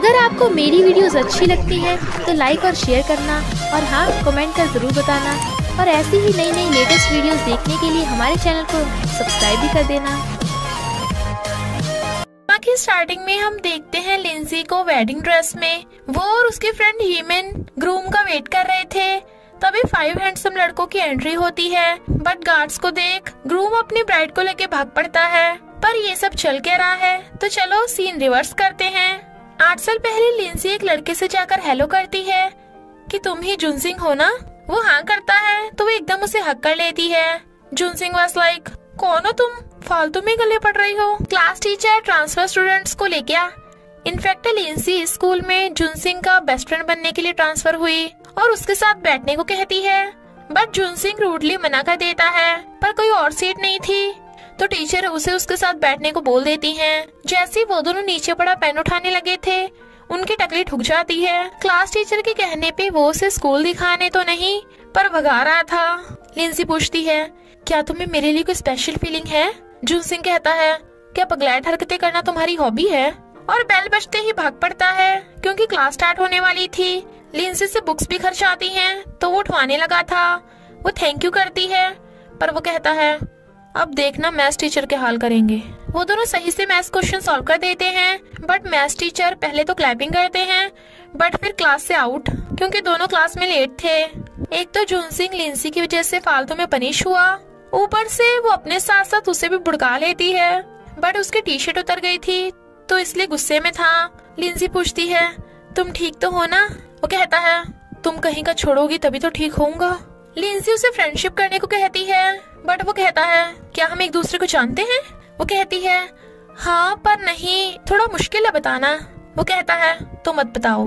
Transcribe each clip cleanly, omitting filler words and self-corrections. अगर आपको मेरी वीडियोस अच्छी लगती है तो लाइक और शेयर करना और हाँ कमेंट कर ज़रूर बताना और ऐसी ही नई नई लेटेस्ट वीडियोस देखने के लिए हमारे चैनल को सब्सक्राइब भी कर देना। बाकी स्टार्टिंग में हम देखते हैं लिंसी को वेडिंग ड्रेस में, वो और उसके फ्रेंड हीमन ग्रूम का वेट कर रहे थे। तभी 5 हैंडसम लड़कों की एंट्री होती है, बट गार्ड्स को देख ग्रूम अपनी ब्राइड को लेके भाग पड़ता है। पर ये सब चल के रहा है तो चलो सीन रिवर्स करते हैं। 8 साल पहले लिंसी एक लड़के से जाकर हेलो करती है कि तुम ही जुनसिंग हो ना? वो हाँ करता है तो वो एकदम उसे हक कर लेती है। जुनसिंग वाज लाइक, कौन हो तुम? फालतू में गले पड़ रही हो। क्लास टीचर ट्रांसफर स्टूडेंट्स को ले गया। इनफैक्ट लिंसी स्कूल में जुनसिंग का बेस्ट फ्रेंड बनने के लिए ट्रांसफर हुई और उसके साथ बैठने को कहती है, बट जुनसिंग रूडली मना कर देता है। पर कोई और सीट नहीं थी तो टीचर उसे उसके साथ बैठने को बोल देती हैं। जैसे वो दोनों नीचे पड़ा पेन उठाने लगे थे, उनकी टकली ठुक जाती है। क्लास टीचर के कहने पे वो उसे स्कूल दिखाने तो नहीं पर भगा रहा था। लिंसी पूछती है, क्या तुम्हें मेरे लिए कोई स्पेशल फीलिंग है? जुनसिंग कहता है, क्या पगलैट हरकतें करना तुम्हारी हॉबी है? और बेल बजते ही भाग पड़ता है क्योंकि क्लास स्टार्ट होने वाली थी। लिंसी से बुक्स भी खर्च आती हैं तो वो उठवाने लगा था। वो थैंक यू करती है पर वो कहता है, अब देखना मैथ्स टीचर के हाल करेंगे। वो दोनों सही से मैथ्स क्वेश्चन सॉल्व कर देते हैं, बट मैथ्स टीचर पहले तो क्लैपिंग करते हैं बट फिर क्लास से आउट क्योंकि दोनों क्लास में लेट थे। एक तो जुनसिंग लिंसी की वजह से फालतू में पनिश हुआ, ऊपर से वो अपने साथ साथ उसे भी भड़का लेती है। बट उसकी टी शर्ट उतर गई थी तो इसलिए गुस्से में था। लिंसी पूछती है, तुम ठीक तो हो ना? वो कहता है, तुम कहीं का छोड़ोगी तभी तो ठीक होऊंगा। लिंसी उसे फ्रेंडशिप करने को कहती है बट वो कहता है, क्या हम एक दूसरे को जानते हैं? वो कहती है, हाँ पर नहीं, थोड़ा मुश्किल है बताना। वो कहता है, तो मत बताओ,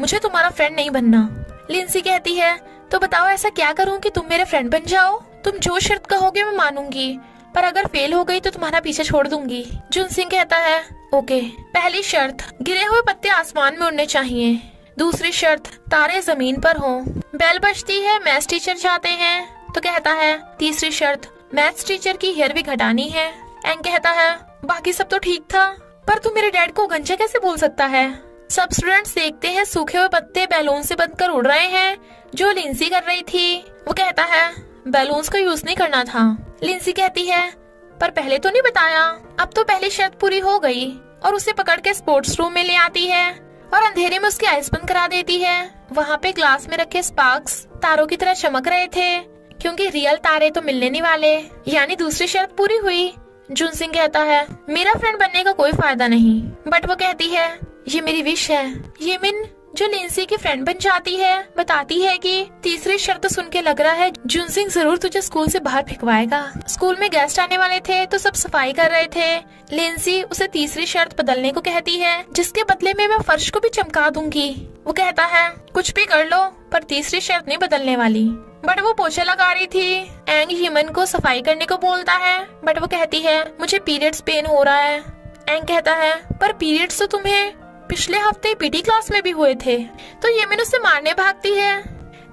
मुझे तुम्हारा फ्रेंड नहीं बनना। लिंसी कहती है, तो बताओ ऐसा क्या करूँ कि तुम मेरे फ्रेंड बन जाओ? तुम जो शर्त कहोगे मैं मानूंगी, पर अगर फेल हो गई तो तुम्हारा पीछे छोड़ दूंगी। जुनसिंग कहता है, ओके। पहली शर्त, गिरे हुए पत्ते आसमान में उड़ने चाहिए। दूसरी शर्त, तारे जमीन पर हों। बेल बजती है, मैथ्स टीचर जाते हैं तो कहता है, तीसरी शर्त, मैथ्स टीचर की हेयर भी घटानी है। एंग कहता है, बाकी सब तो ठीक था पर तू मेरे डैड को गंजा कैसे बोल सकता है? सब स्टूडेंट्स देखते हैं सूखे हुए पत्ते बैलून से बनकर उड़ रहे हैं जो लिंसी कर रही थी। वो कहता है, बैलून्स का यूज नहीं करना था। लिंसी कहती है, पर पहले तो नहीं बताया। अब तो पहली शर्त पूरी हो गई और उसे पकड़ के स्पोर्ट्स रूम में ले आती है और अंधेरे में उसकी आइस बंद करा देती है। वहाँ पे ग्लास में रखे स्पार्क्स तारों की तरह चमक रहे थे क्योंकि रियल तारे तो मिलने नहीं वाले, यानी दूसरी शर्त पूरी हुई। जुनसिंग कहता है, मेरा फ्रेंड बनने का कोई फायदा नहीं, बट वो कहती है, ये मेरी विश है। येमिन जो लिंसी की फ्रेंड बन जाती है बताती है कि तीसरी शर्त सुन के लग रहा है जुनसिंग जरूर तुझे स्कूल से बाहर फेंकवाएगा। स्कूल में गेस्ट आने वाले थे तो सब सफाई कर रहे थे। लिंसी उसे तीसरी शर्त बदलने को कहती है, जिसके बदले में मैं फर्श को भी चमका दूंगी। वो कहता है, कुछ भी कर लो पर तीसरी शर्त नहीं बदलने वाली। बट वो पोछा लगा रही थी। एंग ह्यूमन को सफाई करने को बोलता है बट वो कहती है, मुझे पीरियड्स पेन हो रहा है। एंग कहता है, पर पीरियड्स तो तुम्हें पिछले हफ्ते पीटी क्लास में भी हुए थे। तो ये मैंने उसे मारने भागती है।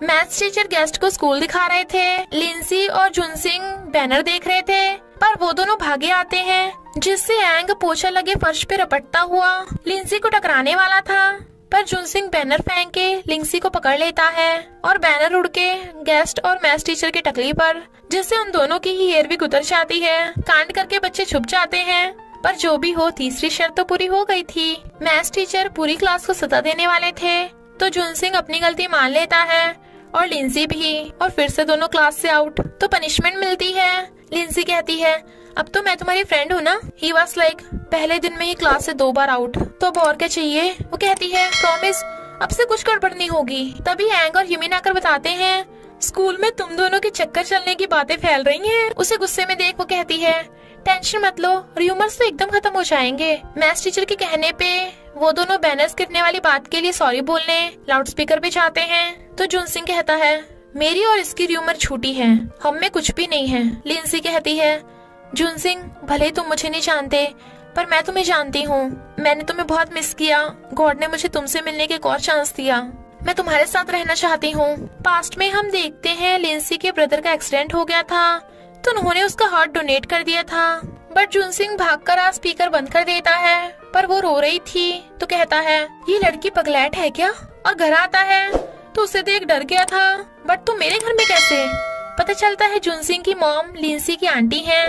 मैथ्स टीचर गेस्ट को स्कूल दिखा रहे थे। लिंसी और जुनसिंग बैनर देख रहे थे पर वो दोनों भागे आते हैं, जिससे एंग पोछा लगे फर्श पे रपटता हुआ लिंसी को टकराने वाला था पर जुनसिंग बैनर फेंक के लिंसी को पकड़ लेता है और बैनर उड़ के गेस्ट और मैथ्स टीचर के टकली पर, जिससे उन दोनों की ही हेयर भी गुदर जाती है। कांड करके बच्चे छुप जाते हैं। पर जो भी हो, तीसरी शर्त तो पूरी हो गई थी। मैथ्स टीचर पूरी क्लास को सता देने वाले थे तो जुनसिंग अपनी गलती मान लेता है और लिंसी भी, और फिर से दोनों क्लास से आउट तो पनिशमेंट मिलती है। लिंसी कहती है, अब तो मैं तुम्हारी फ्रेंड हूँ ना। ही वाज लाइक, पहले दिन में ही क्लास से 2 बार आउट, तो अब और क्या चाहिए? वो कहती है, प्रॉमिस, अब से कुछ गड़बड़ नहीं होगी। तभी एंग और यमिन आकर बताते हैं, स्कूल में तुम दोनों के चक्कर चलने की बातें फैल रही हैं। उसे गुस्से में देख वो कहती है, टेंशन मत लो, र्यूमर्स तो एकदम खत्म हो जाएंगे। मैथ्स टीचर के कहने पे वो दोनों बैनर्स गिरने वाली बात के लिए सॉरी बोलने लाउडस्पीकर पे जाते हैं तो जुनसिंग कहता है, मेरी और इसकी र्यूमर छूटी है, हम में कुछ भी नहीं है। लिंसी कहती है, जुनसिंग, भले तुम मुझे नहीं जानते पर मैं तुम्हें जानती हूँ। मैंने तुम्हें बहुत मिस किया। गॉड ने मुझे तुमसे मिलने के एक और चांस दिया। मैं तुम्हारे साथ रहना चाहती हूँ। पास्ट में हम देखते हैं लिंसी के ब्रदर का एक्सीडेंट हो गया था तो उन्होंने उसका हार्ट डोनेट कर दिया था, बट जुनसिंग भागकर स्पीकर बंद कर देता है पर वो रो रही थी तो कहता है ये लड़की पगलैट है क्या। और घर आता है तो उसे देख डर गया था, बट तुम मेरे घर में कैसे। पता चलता है जुन सिंह की मॉम लिंसी की आंटी है,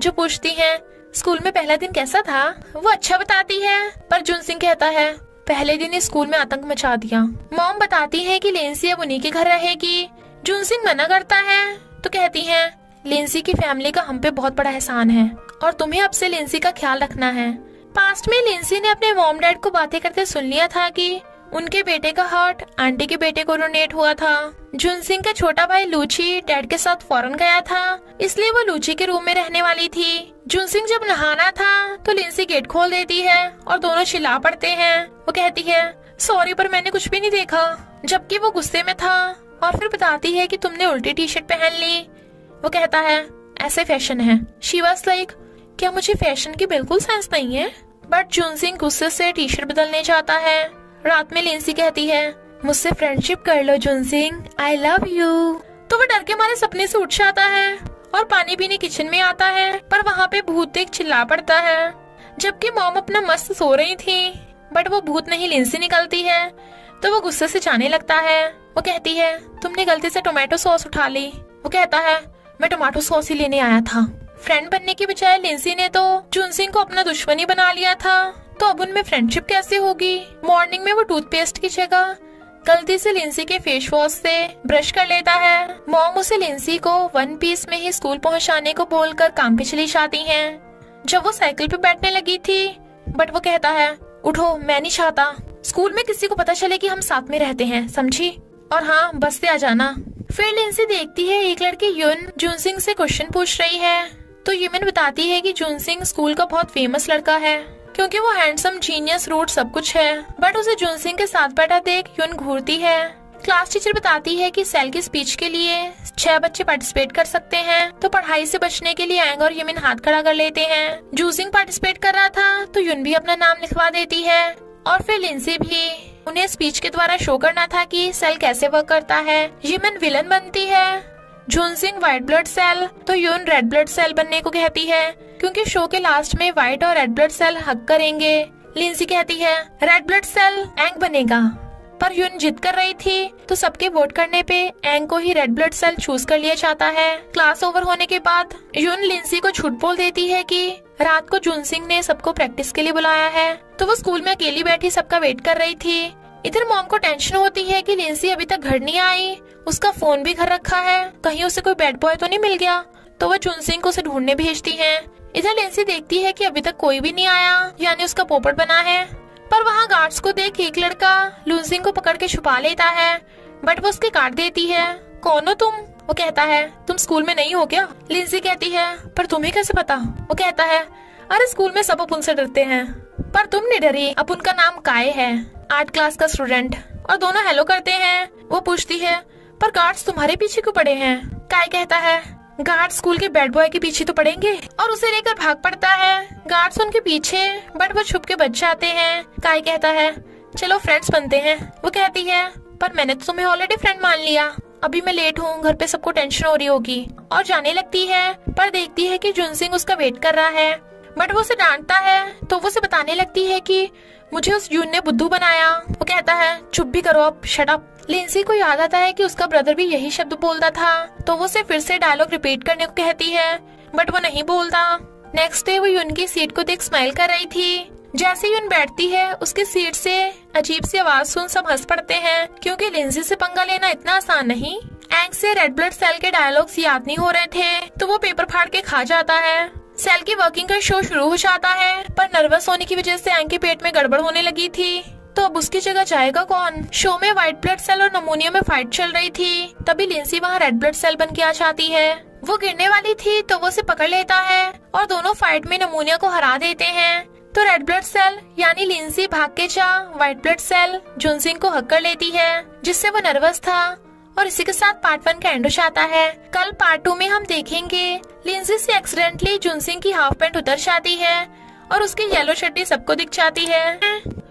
जो पूछती है स्कूल में पहला दिन कैसा था। वो अच्छा बताती है, पर जुन सिंह कहता है पहले दिन ही स्कूल में आतंक मचा दिया। मॉम बताती है कि लिंसी अब उन्हीं के घर रहेगी। जुन सिंह मना करता है तो कहती है लिंसी की फैमिली का हम पे बहुत बड़ा एहसान है और तुम्हें अब से लिंसी का ख्याल रखना है। पास्ट में लिंसी ने अपने मॉम डैड को बातें करते सुन लिया था कि उनके बेटे का हार्ट आंटी के बेटे को डोनेट हुआ था। जुन सिंह का छोटा भाई लूची डैड के साथ फॉरेन गया था, इसलिए वो लूची के रूम में रहने वाली थी। जुन सिंह जब नहाना था तो लिंसी गेट खोल देती है और दोनों चिल्ला पड़ते हैं। वो कहती है सॉरी पर मैंने कुछ भी नहीं देखा, जबकि वो गुस्से में था। और फिर बताती है कि तुमने उल्टी टी शर्ट पहन ली। वो कहता है ऐसे फैशन है। शी वाज लाइक क्या मुझे फैशन की बिल्कुल सेंस नहीं है। बट जुन सिंह गुस्से से टी शर्ट बदलने जाता है। रात में लिंसी कहती है मुझसे फ्रेंडशिप कर लो Jun Singh, I love you. तो वो डर के मारे सपने से उठ जाता है और पानी पीने किचन में आता है, पर वहाँ पे भूत देख चिल्ला पड़ता है। जबकि मॉम अपना मस्त सो रही थी, बट वो भूत नहीं लिंसी निकलती है। तो वो गुस्से से जाने लगता है। वो कहती है तुमने गलती से टोमेटो सॉस उठा ली। वो कहता है मैं टोमेटो सॉस ही लेने आया था। फ्रेंड बनने के बजाय लिंसी ने तो जुन सिंह को अपना दुश्मनी बना लिया था, तो अब उनमें फ्रेंडशिप कैसे होगी। मॉर्निंग में वो टूथपेस्ट की जगह गलती से लिंसी के फेस वॉश से ब्रश कर लेता है। मॉम उसे लिंसी को वन पीस में ही स्कूल पहुंचाने को बोलकर काम पे चली जाती हैं। जब वो साइकिल पे बैठने लगी थी, बट वो कहता है उठो मैं नहीं चाहता स्कूल में किसी को पता चले कि हम साथ में रहते हैं, समझी। और हाँ बस से आ जाना। फिर लिंसी देखती है एक लड़की यून जुन सिंह से क्वेश्चन पूछ रही है, तो यून बताती है कि जुन सिंह स्कूल का बहुत फेमस लड़का है क्योंकि वो हैंडसम जीनियस रूट सब कुछ है। बट उसे जुन सिंह के साथ बैठा देख यून घूरती है। क्लास टीचर बताती है कि सेल की स्पीच के लिए 6 बच्चे पार्टिसिपेट कर सकते हैं, तो पढ़ाई से बचने के लिए एंग और यून हाथ खड़ा कर लेते हैं। जुन सिंह पार्टिसिपेट कर रहा था तो यून भी अपना नाम लिखवा देती है। और फिर लिंसी भी। उन्हें स्पीच के द्वारा शो करना था कि सेल कैसे वर्क करता है। यून विलन बनती है, Jun Singh white blood cell, तो यून रेड ब्लड सेल बनने को कहती है क्योंकि शो के लास्ट में व्हाइट और रेड ब्लड सेल हक करेंगे। लिंसी कहती है रेड ब्लड सेल एंग बनेगा, पर यून जिद कर रही थी तो सबके वोट करने पे एंग को ही रेड ब्लड सेल चूज कर लिया जाता है। क्लास ओवर होने के बाद यून लिंसी को झूठ बोल देती है कि रात को जुन सिंह ने सबको प्रैक्टिस के लिए बुलाया है, तो वो स्कूल में अकेली बैठी सबका वेट कर रही थी। इधर मॉम को टेंशन होती है कि लिंसी अभी तक घर नहीं आई, उसका फोन भी घर रखा है, कहीं उसे कोई बैड बॉय तो नहीं मिल गया। तो वो जुन सिंह को उसे ढूंढने भेजती है। इधर लिंसी देखती है कि अभी तक कोई भी नहीं आया, यानी उसका पोपट बना है। पर वहाँ गार्ड्स को देख एक लड़का जुन सिंह को पकड़ के छुपा लेता है, बट वो उसके काट देती है। कौन हो तुम। वो कहता है तुम स्कूल में नहीं हो क्या। लिंसी कहती है पर तुम्हें कैसे पता। वो कहता है अरे स्कूल में सब अपन से डरते हैं, पर तुम नहीं डरी। अब उनका नाम काय है, 8 क्लास का स्टूडेंट, और दोनों हेलो करते हैं। वो पूछती है पर गार्ड्स तुम्हारे पीछे क्यों पड़े हैं। काय कहता है गार्ड स्कूल के बैड बॉय के पीछे तो पड़ेंगे, और उसे लेकर भाग पड़ता है। गार्ड्स उनके पीछे, बट वो छुप के बच जाते हैं। काय कहता है चलो फ्रेंड्स बनते हैं। वो कहती है पर मैंने तो तुम्हें ऑलरेडी फ्रेंड मान लिया, अभी मैं लेट हूँ, घर पे सबको टेंशन हो रही होगी। और जाने लगती है, पर देखती है कि जुन सिंह उसका वेट कर रहा है, बट वो उसे डांटता है। तो वो उसे बताने लगती है कि मुझे उस यून ने बुद्धू बनाया। वो कहता है चुप भी करो अब, शट अप। लिंसी को याद आता है कि उसका ब्रदर भी यही शब्द बोलता था, तो वो उसे फिर से डायलॉग रिपीट करने को कहती है, बट वो नहीं बोलता। नेक्स्ट डे वो यून की सीट को देख स्माइल कर रही थी। जैसे यून बैठती है, उसकी सीट से अजीब सी आवाज सुन सब हंस पड़ते हैं, क्योंकि लिंसी से पंगा लेना इतना आसान नहीं। एंग से रेड ब्लड सेल के डायलॉग्स याद नहीं हो रहे थे, तो वो पेपर फाड़ के खा जाता है। सेल की वर्किंग का शो शुरू हो जाता है, पर नर्वस होने की वजह से एंग के पेट में गड़बड़ होने लगी थी, तो अब उसकी जगह जाएगा कौन। शो में व्हाइट ब्लड सेल और नमूनिया में फाइट चल रही थी, तभी लिंसी वहाँ रेड ब्लड सेल बन के आ जाती है। वो गिरने वाली थी तो वो उसे पकड़ लेता है और दोनों फाइट में नमूनिया को हरा देते हैं। तो रेड ब्लड सेल यानी लिंसी भाग के जा white blood cell Jun Singh को हक कर लेती है, जिससे वो नर्वस था। और इसी के साथ पार्ट 1 का एंड हो जाता है। कल पार्ट 2 में हम देखेंगे लिंसी से एक्सीडेंटली जुन सिंह की हाफ पैंट उतर जाती है और उसकी येलो चड्डी सबको दिख जाती है।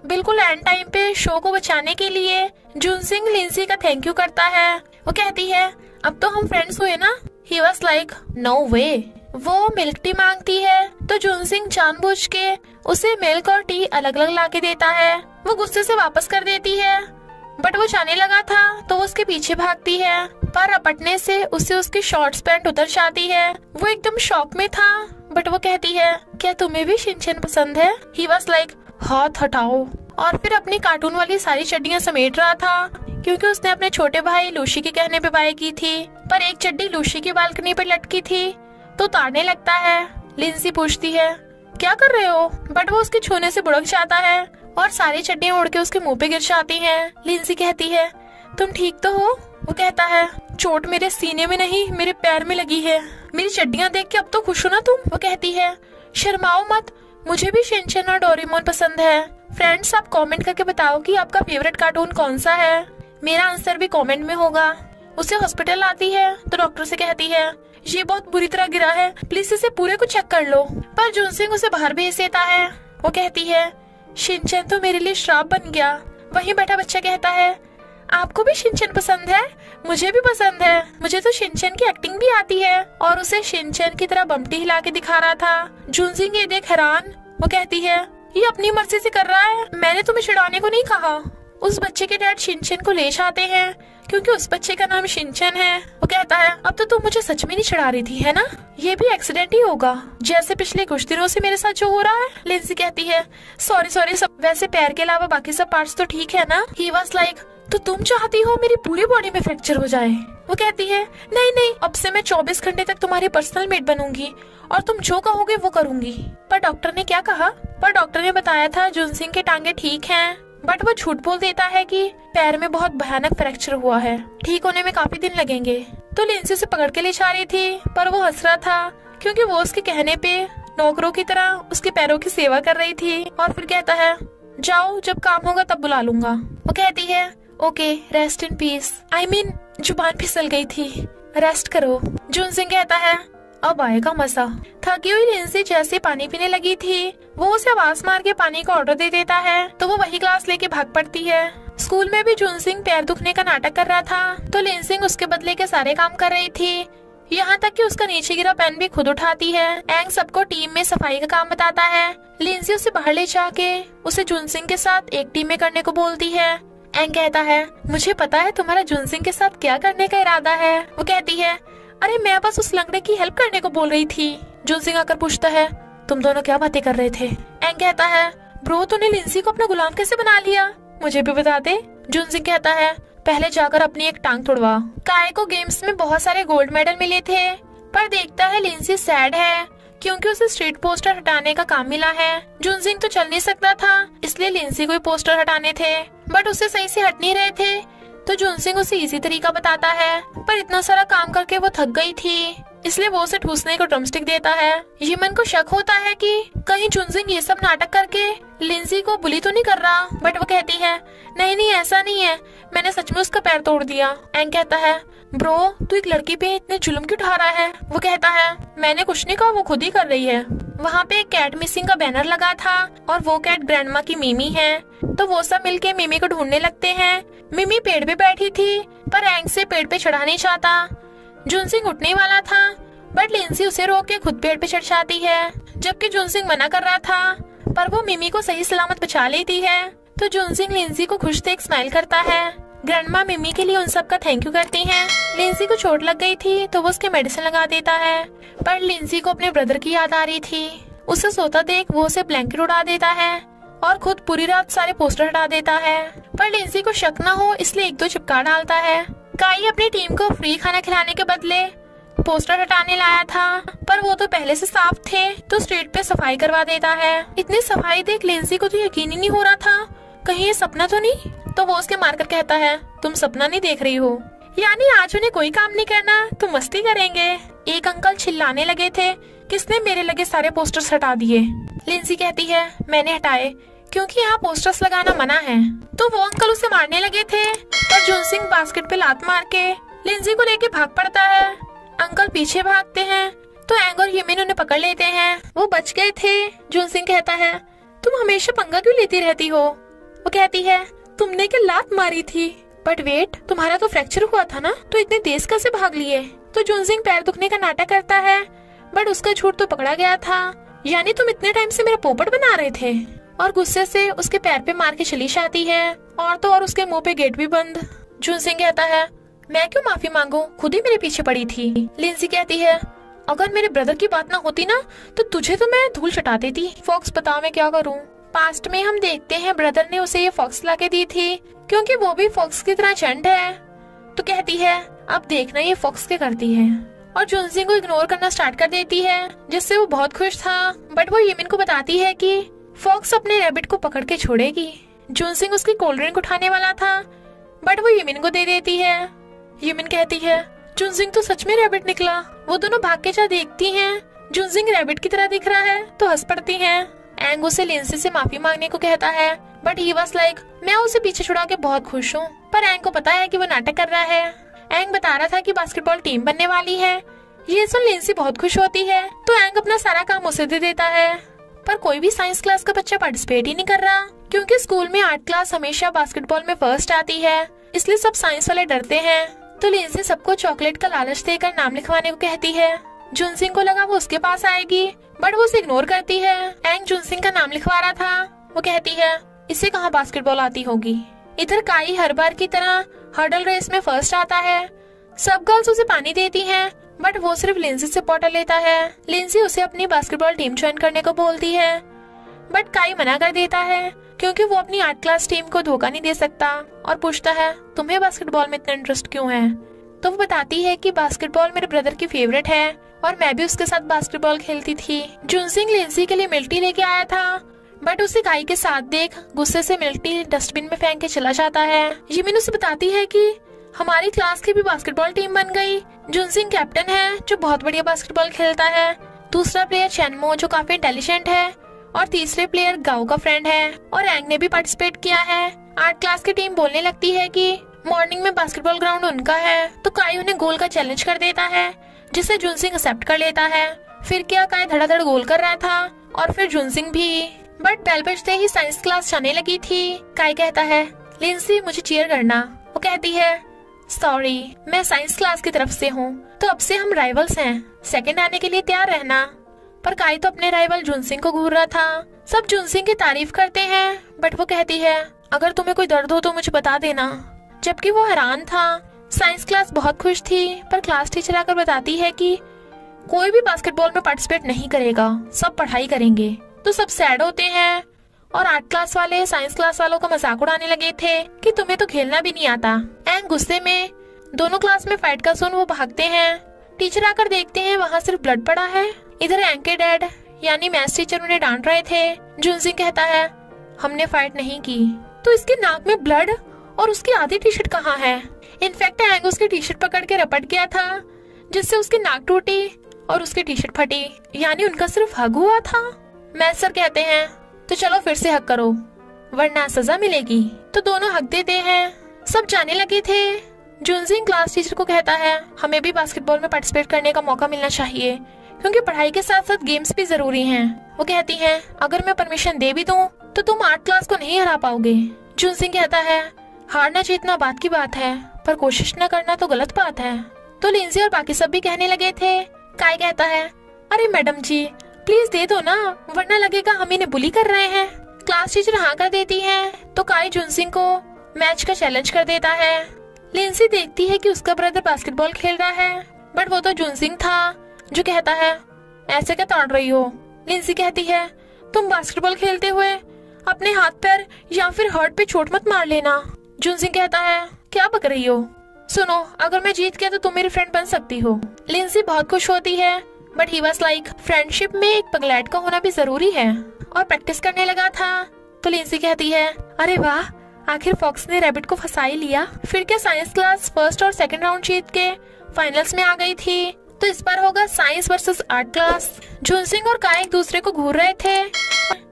बिल्कुल एंड टाइम पे शो को बचाने के लिए जुन सिंह लिंसी का थैंक यू करता है। वो कहती है अब तो हम फ्रेंड्स हुए ना। He was like no way. वो मिल्क टी मांगती है तो जुनसिंग जानबूझ के उसे मिल्क और टी अलग अलग ला के देता है। वो गुस्से से वापस कर देती है, बट वो जाने लगा था तो वो उसके पीछे भागती है, पर रपटने से उसे उसकी शॉर्ट्स पैंट उतर जाती है। वो एकदम शॉक में था, बट वो कहती है क्या तुम्हें भी शिनचैन पसंद है? ही वाज लाइक हाथ हटाओ, और फिर अपनी कार्टून वाली सारी चड्डियाँ समेट रहा था क्योंकि उसने अपने छोटे भाई लूशी के कहने पे बाय की थी। पर एक चड्डी लूशी की बालकनी पे लटकी थी तो उतारने लगता है। लिंसी पूछती है क्या कर रहे हो, बट वो उसके छूने से बुड़क जाता है और सारी चड्डियाँ उड़ के उसके मुँह पे गिर जाती हैं। लिंसी कहती है तुम ठीक तो हो? वो कहता है चोट मेरे सीने में नहीं, मेरे पैर में लगी है। मेरी चड्डियाँ देख के अब तो खुश हो ना तुम? वो कहती है शर्माओ मत, मुझे भी शिनचैन और डोरेमोन पसंद है। फ्रेंड्स, आप कमेंट करके बताओ कि आपका फेवरेट कार्टून कौन सा है। मेरा आंसर भी कमेंट में होगा। उसे हॉस्पिटल आती है तो डॉक्टर से कहती है ये बहुत बुरी तरह गिरा है, प्लीज इसे पूरे को चेक कर लो। पर जुनसिंग उसे बाहर भेज देता है। वो कहती है शिनचैन तो मेरे लिए श्राप बन गया। वहीं बैठा बच्चा कहता है आपको भी शिनचैन पसंद है? मुझे भी पसंद है, मुझे तो शिनचैन की एक्टिंग भी आती है। और उसे शिनचैन की तरह बमटी हिला के दिखा रहा था। जुनसिंग ये देख हैरान। वो कहती है ये अपनी मर्जी से कर रहा है, मैंने तुम्हें छिड़ाने को नहीं कहा। उस बच्चे के डैड शिनचैन को ले जाते हैं क्योंकि उस बच्चे का नाम शिनचैन है। वो कहता है अब तो तुम मुझे सच में नहीं छिड़ा रही थी है ना? ये भी एक्सीडेंट ही होगा जैसे पिछले कुछ दिनों से मेरे साथ जो हो रहा है। लिंसी कहती है सॉरी सब, वैसे पैर के अलावा बाकी सब पार्ट्स तो ठीक है ना? ही वाज लाइक तो तुम चाहती हो मेरी पूरी बॉडी में फ्रैक्चर हो जाए? वो कहती है नहीं, अब से मैं 24 घंटे तक तुम्हारी पर्सनल मेट बनूंगी और तुम जो कहोगे वो करूंगी। पर डॉक्टर ने क्या कहा? पर डॉक्टर ने बताया था जुनसिंग के टांगे ठीक हैं, बट वो झूठ बोल देता है कि पैर में बहुत भयानक फ्रैक्चर हुआ है, ठीक होने में काफी दिन लगेंगे। तो लिंसी उसे पकड़ के ले जा रही थी, पर वो हंस रहा था क्योंकि वो उसके कहने पे नौकरों की तरह उसके पैरों की सेवा कर रही थी। और फिर कहता है जाओ, जब काम होगा तब बुला लूंगा। वो कहती है okay, rest in peace. I mean जुबान फिसल गई थी, रेस्ट करो। जुनसिंग कहता है अब आएगा मजा। थकी हुई लिंसी जैसे पानी पीने लगी थी, वो उसे आवाज मार के पानी का ऑर्डर दे देता है तो वो वही ग्लास लेके भाग पड़ती है। स्कूल में भी जुनसिंग पैर दुखने का नाटक कर रहा था तो लिंसिंग उसके बदले के सारे काम कर रही थी, यहाँ तक कि उसका नीचे गिरा पेन भी खुद उठाती है। एंग सबको टीम में सफाई का काम बताता है। लिंसी उसे बाहर ले जाके उसे जुनसिंग के साथ एक टीम में करने को बोलती है। एंग कहता है मुझे पता है तुम्हारा जुनसिंग के साथ क्या करने का इरादा है। वो कहती है अरे मैं बस उस लंगड़े की हेल्प करने को बोल रही थी। जुनसिंग आकर पूछता है तुम दोनों क्या बातें कर रहे थे? एंग कहता है ब्रो, तूने लिंसी को अपना गुलाम कैसे बना लिया, मुझे भी बता दे। जुनसिंग कहता है पहले जाकर अपनी एक टांग तोड़वा। काय को गेम्स में बहुत सारे गोल्ड मेडल मिले थे, पर देखता है लिंसी सैड है क्योंकि उसे स्ट्रीट पोस्टर हटाने का काम मिला है। जुनसिंग तो चल नहीं सकता था, इसलिए लिंसी को ही पोस्टर हटाने थे, बट उसे सही से हट नहीं रहे थे। तो जुनसिंग उसे इजी तरीका बताता है, पर इतना सारा काम करके वो थक गई थी, इसलिए वो उसे ठूसने को ड्रमस्टिक देता है। यमन को शक होता है कि कहीं जुनसिंग ये सब नाटक करके लिंसी को बुली तो नहीं कर रहा, बट वो कहती है नहीं, ऐसा नहीं है, मैंने सच में उसका पैर तोड़ दिया। एंग कहता है ब्रो, तू एक लड़की पे इतने जुल्म क्यों उठा रहा है? वो कहता है मैंने कुछ नहीं कहा, वो खुद ही कर रही है। वहाँ पे एक कैट मिसिंग का बैनर लगा था और वो कैट ग्रैंडमा की मिमी है, तो वो सब मिलके मिमी को ढूंढने लगते हैं। मिमी पेड़ पे बैठी थी, पर एंग से पेड़ पे चढ़ा नहीं चाहता। जुनसिंग उठने वाला था, बट लिंसी उसे रोक के खुद पेड़ पे चढ़ जाती है, जबकि जुनसिंग मना कर रहा था, पर वो मिमी को सही सलामत बचा लेती है। तो जुनसिंग लिंसी को खुश देख स्माइल करता है। ग्रैंडमा मिमी के लिए उन सब का थैंक यू करती हैं। लिंसी को चोट लग गई थी तो वो उसके मेडिसिन लगा देता है, पर लिंसी को अपने ब्रदर की याद आ रही थी। उसे सोता देख वो उसे ब्लैंकेट उड़ा देता है और खुद पूरी रात सारे पोस्टर हटा देता है, पर लिंसी को शक न हो इसलिए एक दो चिपका डालता है। काई अपनी टीम को फ्री खाना खिलाने के बदले पोस्टर हटाने लाया था, पर वो तो पहले से साफ थे, तो स्ट्रीट पे सफाई करवा देता है। इतनी सफाई देख लिंसी को तो यकीन ही नहीं हो रहा था, कहीं ये सपना तो नहीं। तो वो उसके मारकर कहता है तुम सपना नहीं देख रही हो, यानी आज उन्हें कोई काम नहीं करना, तुम मस्ती करेंगे। एक अंकल चिल्लाने लगे थे किसने मेरे लगे सारे पोस्टर्स हटा दिए। लिंसी कहती है मैंने हटाए क्योंकि यहाँ पोस्टर्स लगाना मना है। तो वो अंकल उसे मारने लगे थे, पर जुनसिंग बास्केट पे लात मार के लिंसी को लेके भाग पड़ता है। अंकल पीछे भागते हैं तो एंग और यमिन उन्हें पकड़ लेते हैं, वो बच गए थे। जुनसिंग कहता है तुम हमेशा पंगा क्यों लेती रहती हो? वो कहती है तुमने क्या लात मारी थी? बट वेट, तुम्हारा तो फ्रैक्चर हुआ था ना, तो इतने तेज कैसे भाग लिए? तो जुनसिंग पैर दुखने का नाटक करता है, बट उसका झूठ तो पकड़ा गया था। यानी तुम इतने टाइम से मेरा पोपट बना रहे थे। और गुस्से से उसके पैर पे मार के चली जाती है और तो और उसके मुंह पे गेट भी बंद। झुनसिंग कहता है, मैं क्यों माफी मांगू, खुद ही मेरे पीछे पड़ी थी। लिंसी कहती है, अगर मेरे ब्रदर की बात ना होती ना तो तुझे तो मैं धूल चटा देती। फॉक्स, बताओ मैं क्या करूँ। पास्ट में हम देखते हैं ब्रदर ने उसे ये फॉक्स ला के दी थी क्योंकि वो भी फॉक्स की तरह चंड है। तो कहती है, अब देखना ये फॉक्स क्या करती है। और जुनसिंग को इग्नोर करना स्टार्ट कर देती है जिससे वो बहुत खुश था। बट वो येमिन को बताती है कि फॉक्स अपने रैबिट को पकड़ के छोड़ेगी। जुनसिंग उसकी कोल्ड ड्रिंक उठाने वाला था बट वो येमिन को दे देती है। येमिन कहती है, जुनसिंग तो सच में रैबिट निकला। वो दोनों भाग के जा देखती हैं, जुनसिंग रैबिट की तरह दिख रहा है तो हंस पड़ती है। एंग उसे लिंसी से माफी मांगने को कहता है बट ही वाज लाइक, मैं उसे पीछे छुड़ा के बहुत खुश हूँ। पर एंग को पता है कि वो नाटक कर रहा है। एंग बता रहा था कि बास्केटबॉल टीम बनने वाली है। ये सुन लिंसी बहुत खुश होती है तो एंग अपना सारा काम उसे दे देता है। पर कोई भी साइंस क्लास का बच्चा पार्टिसिपेट ही नहीं कर रहा क्योंकि स्कूल में आर्ट क्लास हमेशा बास्केटबॉल में फर्स्ट आती है, इसलिए सब साइंस वाले डरते हैं। तो लिंसी सबको चॉकलेट का लालच देकर नाम लिखवाने को कहती है। जुनसिंग को लगा वो उसके पास आएगी बट वो उसे इग्नोर करती है। एंग जुनसिंग का नाम लिखवा रहा था। वो कहती है, इसे कहाँ बास्केटबॉल आती होगी। इधर काई हर बार की तरह हर्डल रेस में फर्स्ट आता है। सब गर्ल्स उसे पानी देती हैं, बट वो सिर्फ लिंसी से बॉटल लेता है। लिंसी उसे अपनी बास्केटबॉल टीम ज्वाइन करने को बोलती है बट काई मना कर देता है क्योंकि वो अपनी आर्ट क्लास टीम को धोखा नहीं दे सकता। और पूछता है, तुम्हें बास्केटबॉल में इतना इंटरेस्ट क्यों है। तो वो बताती है कि बास्केटबॉल मेरे ब्रदर की फेवरेट है और मैं भी उसके साथ बास्केटबॉल खेलती थी। जुनसिंग लिंसी के लिए मिल्टी लेके आया था बट उसे काई के साथ देख गुस्से से मिल्टी डस्टबिन में फेंक के चला जाता है। येमिन उसे बताती है कि हमारी क्लास की भी बास्केटबॉल टीम बन गई। जुनसिंग कैप्टन है जो बहुत बढ़िया बास्केटबॉल खेलता है, दूसरा प्लेयर चैनमो जो काफी इंटेलिजेंट है और तीसरे प्लेयर गाओ का फ्रेंड है। और एंग ने भी पार्टिसिपेट किया है। आर्ट क्लास की टीम बोलने लगती है कि मॉर्निंग में बास्केटबॉल ग्राउंड उनका है। तो काई उन्हें गोल का चैलेंज कर देता है जिसे जुनसिंग एक्सेप्ट कर लेता है। फिर क्या काई धड़ाधड़ गोल कर रहा था और फिर जुनसिंग भी। बट बेल बजते ही साइंस क्लास जाने लगी थी। काई कहता है, लिंसी मुझे चीयर करना। वो कहती है, सॉरी मैं साइंस क्लास की तरफ से हूँ तो अब से हम राइवल्स हैं, सेकंड आने के लिए तैयार रहना। पर काई तो अपने राइवल जुनसिंग को घूर रहा था। सब जुनसिंग की तारीफ करते हैं बट वो कहती है, अगर तुम्हें कोई दर्द हो तो मुझे बता देना। जबकि वो हैरान था। साइंस क्लास बहुत खुश थी पर क्लास टीचर आकर बताती है कि कोई भी बास्केटबॉल में पार्टिसिपेट नहीं करेगा, सब पढ़ाई करेंगे। तो सब सैड होते हैं और आर्ट क्लास वाले साइंस क्लास वालों का मजाक उड़ाने लगे थे कि तुम्हें तो खेलना भी नहीं आता। एंग गुस्से में दोनों क्लास में फाइट का सुन वो भागते हैं। टीचर आकर देखते हैं वहाँ सिर्फ ब्लड पड़ा है। इधर एंग के डैड यानी मैथ्स टीचर उन्हें डांट रहे थे। जुनसिंग कहता है, हमने फाइट नहीं की। तो इसके नाक में ब्लड और उसकी आधी टी शर्ट कहाँ है। इनफेक्ट एंग उसकी टी शर्ट पकड़ के रपट गया था जिससे उसकी नाक टूटी और उसकी टी शर्ट फटी। यानी उनका सिर्फ हग हुआ था। मैथ सर कहते हैं, तो चलो फिर से हक करो वरना सजा मिलेगी। तो दोनों हक देते हैं। सब जाने लगे थे। जुनसिंग क्लास टीचर को कहता है, हमें भी बास्केटबॉल में पार्टिसिपेट करने का मौका मिलना चाहिए क्योंकि पढ़ाई के साथ साथ गेम्स भी जरूरी हैं। वो कहती हैं, अगर मैं परमिशन दे भी दूं तो तुम आर्ट क्लास को नहीं हरा पाओगे। जुनसिंग कहता है, हारना जीतना बात की बात है पर कोशिश न करना तो गलत बात है। तो लिंसी और बाकी सब भी कहने लगे थे। काई कहता है, अरे मैडम जी प्लीज दे दो ना वरना लगेगा हम इन्हें बुली कर रहे हैं। क्लास टीचर हाँ कर देती हैं। तो काई जुनसिंग को मैच का चैलेंज कर देता है। लिंसी देखती है कि उसका ब्रदर बास्केटबॉल खेल रहा है बट वो तो जुनसिंग था जो कहता है, ऐसे क्या तोड़ रही हो। लिंसी कहती है, तुम बास्केटबॉल खेलते हुए अपने हाथ पर या फिर हर्ट पे चोट मत मार लेना। जुनसिंग कहता है, क्या बक रही हो, सुनो अगर मैं जीत गया तो तुम मेरी फ्रेंड बन सकती हो। लिंसी बहुत खुश होती है but he was like, friendship में एक पगलैट का होना भी जरूरी है। और प्रैक्टिस करने लगा था। तो लिंसी कहती है, अरे वाह आखिर फॉक्स ने रैबिट को फंसा ही लिया। फिर क्या साइंस क्लास फर्स्ट और सेकंड राउंड जीत के फाइनल्स में आ गई थी। तो इस बार होगा science versus art class. Junsing और काई एक दूसरे को घूर रहे थे।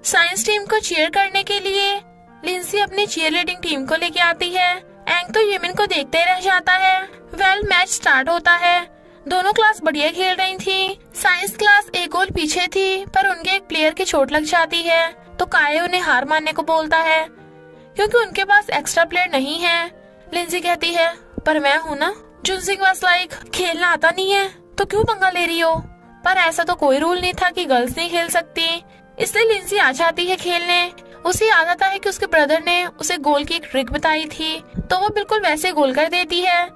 साइंस टीम को चीयर करने के लिए लिंसी अपनी चीयर लीडिंग टीम को लेके आती है। एंग तो येमिन को देखते रह जाता है। वेल मैच स्टार्ट होता है। दोनों क्लास बढ़िया खेल रही थी। साइंस क्लास एक गोल पीछे थी पर उनके एक प्लेयर की चोट लग जाती है। तो काई उन्हें हार मानने को बोलता है क्योंकि उनके पास एक्स्ट्रा प्लेयर नहीं है। लिंसी कहती है, पर मैं हूँ ना। जुनसिंग वाज लाइक, खेलना आता नहीं है तो क्यों पंगा ले रही हो। पर ऐसा तो कोई रूल नहीं था कि गर्ल्स नहीं खेल सकती। इसलिए लिंसी आ जाती है खेलने। उसे याद आता है कि उसके ब्रदर ने उसे गोल की एक ट्रिक बताई थी, तो वो बिल्कुल वैसे गोल कर देती है।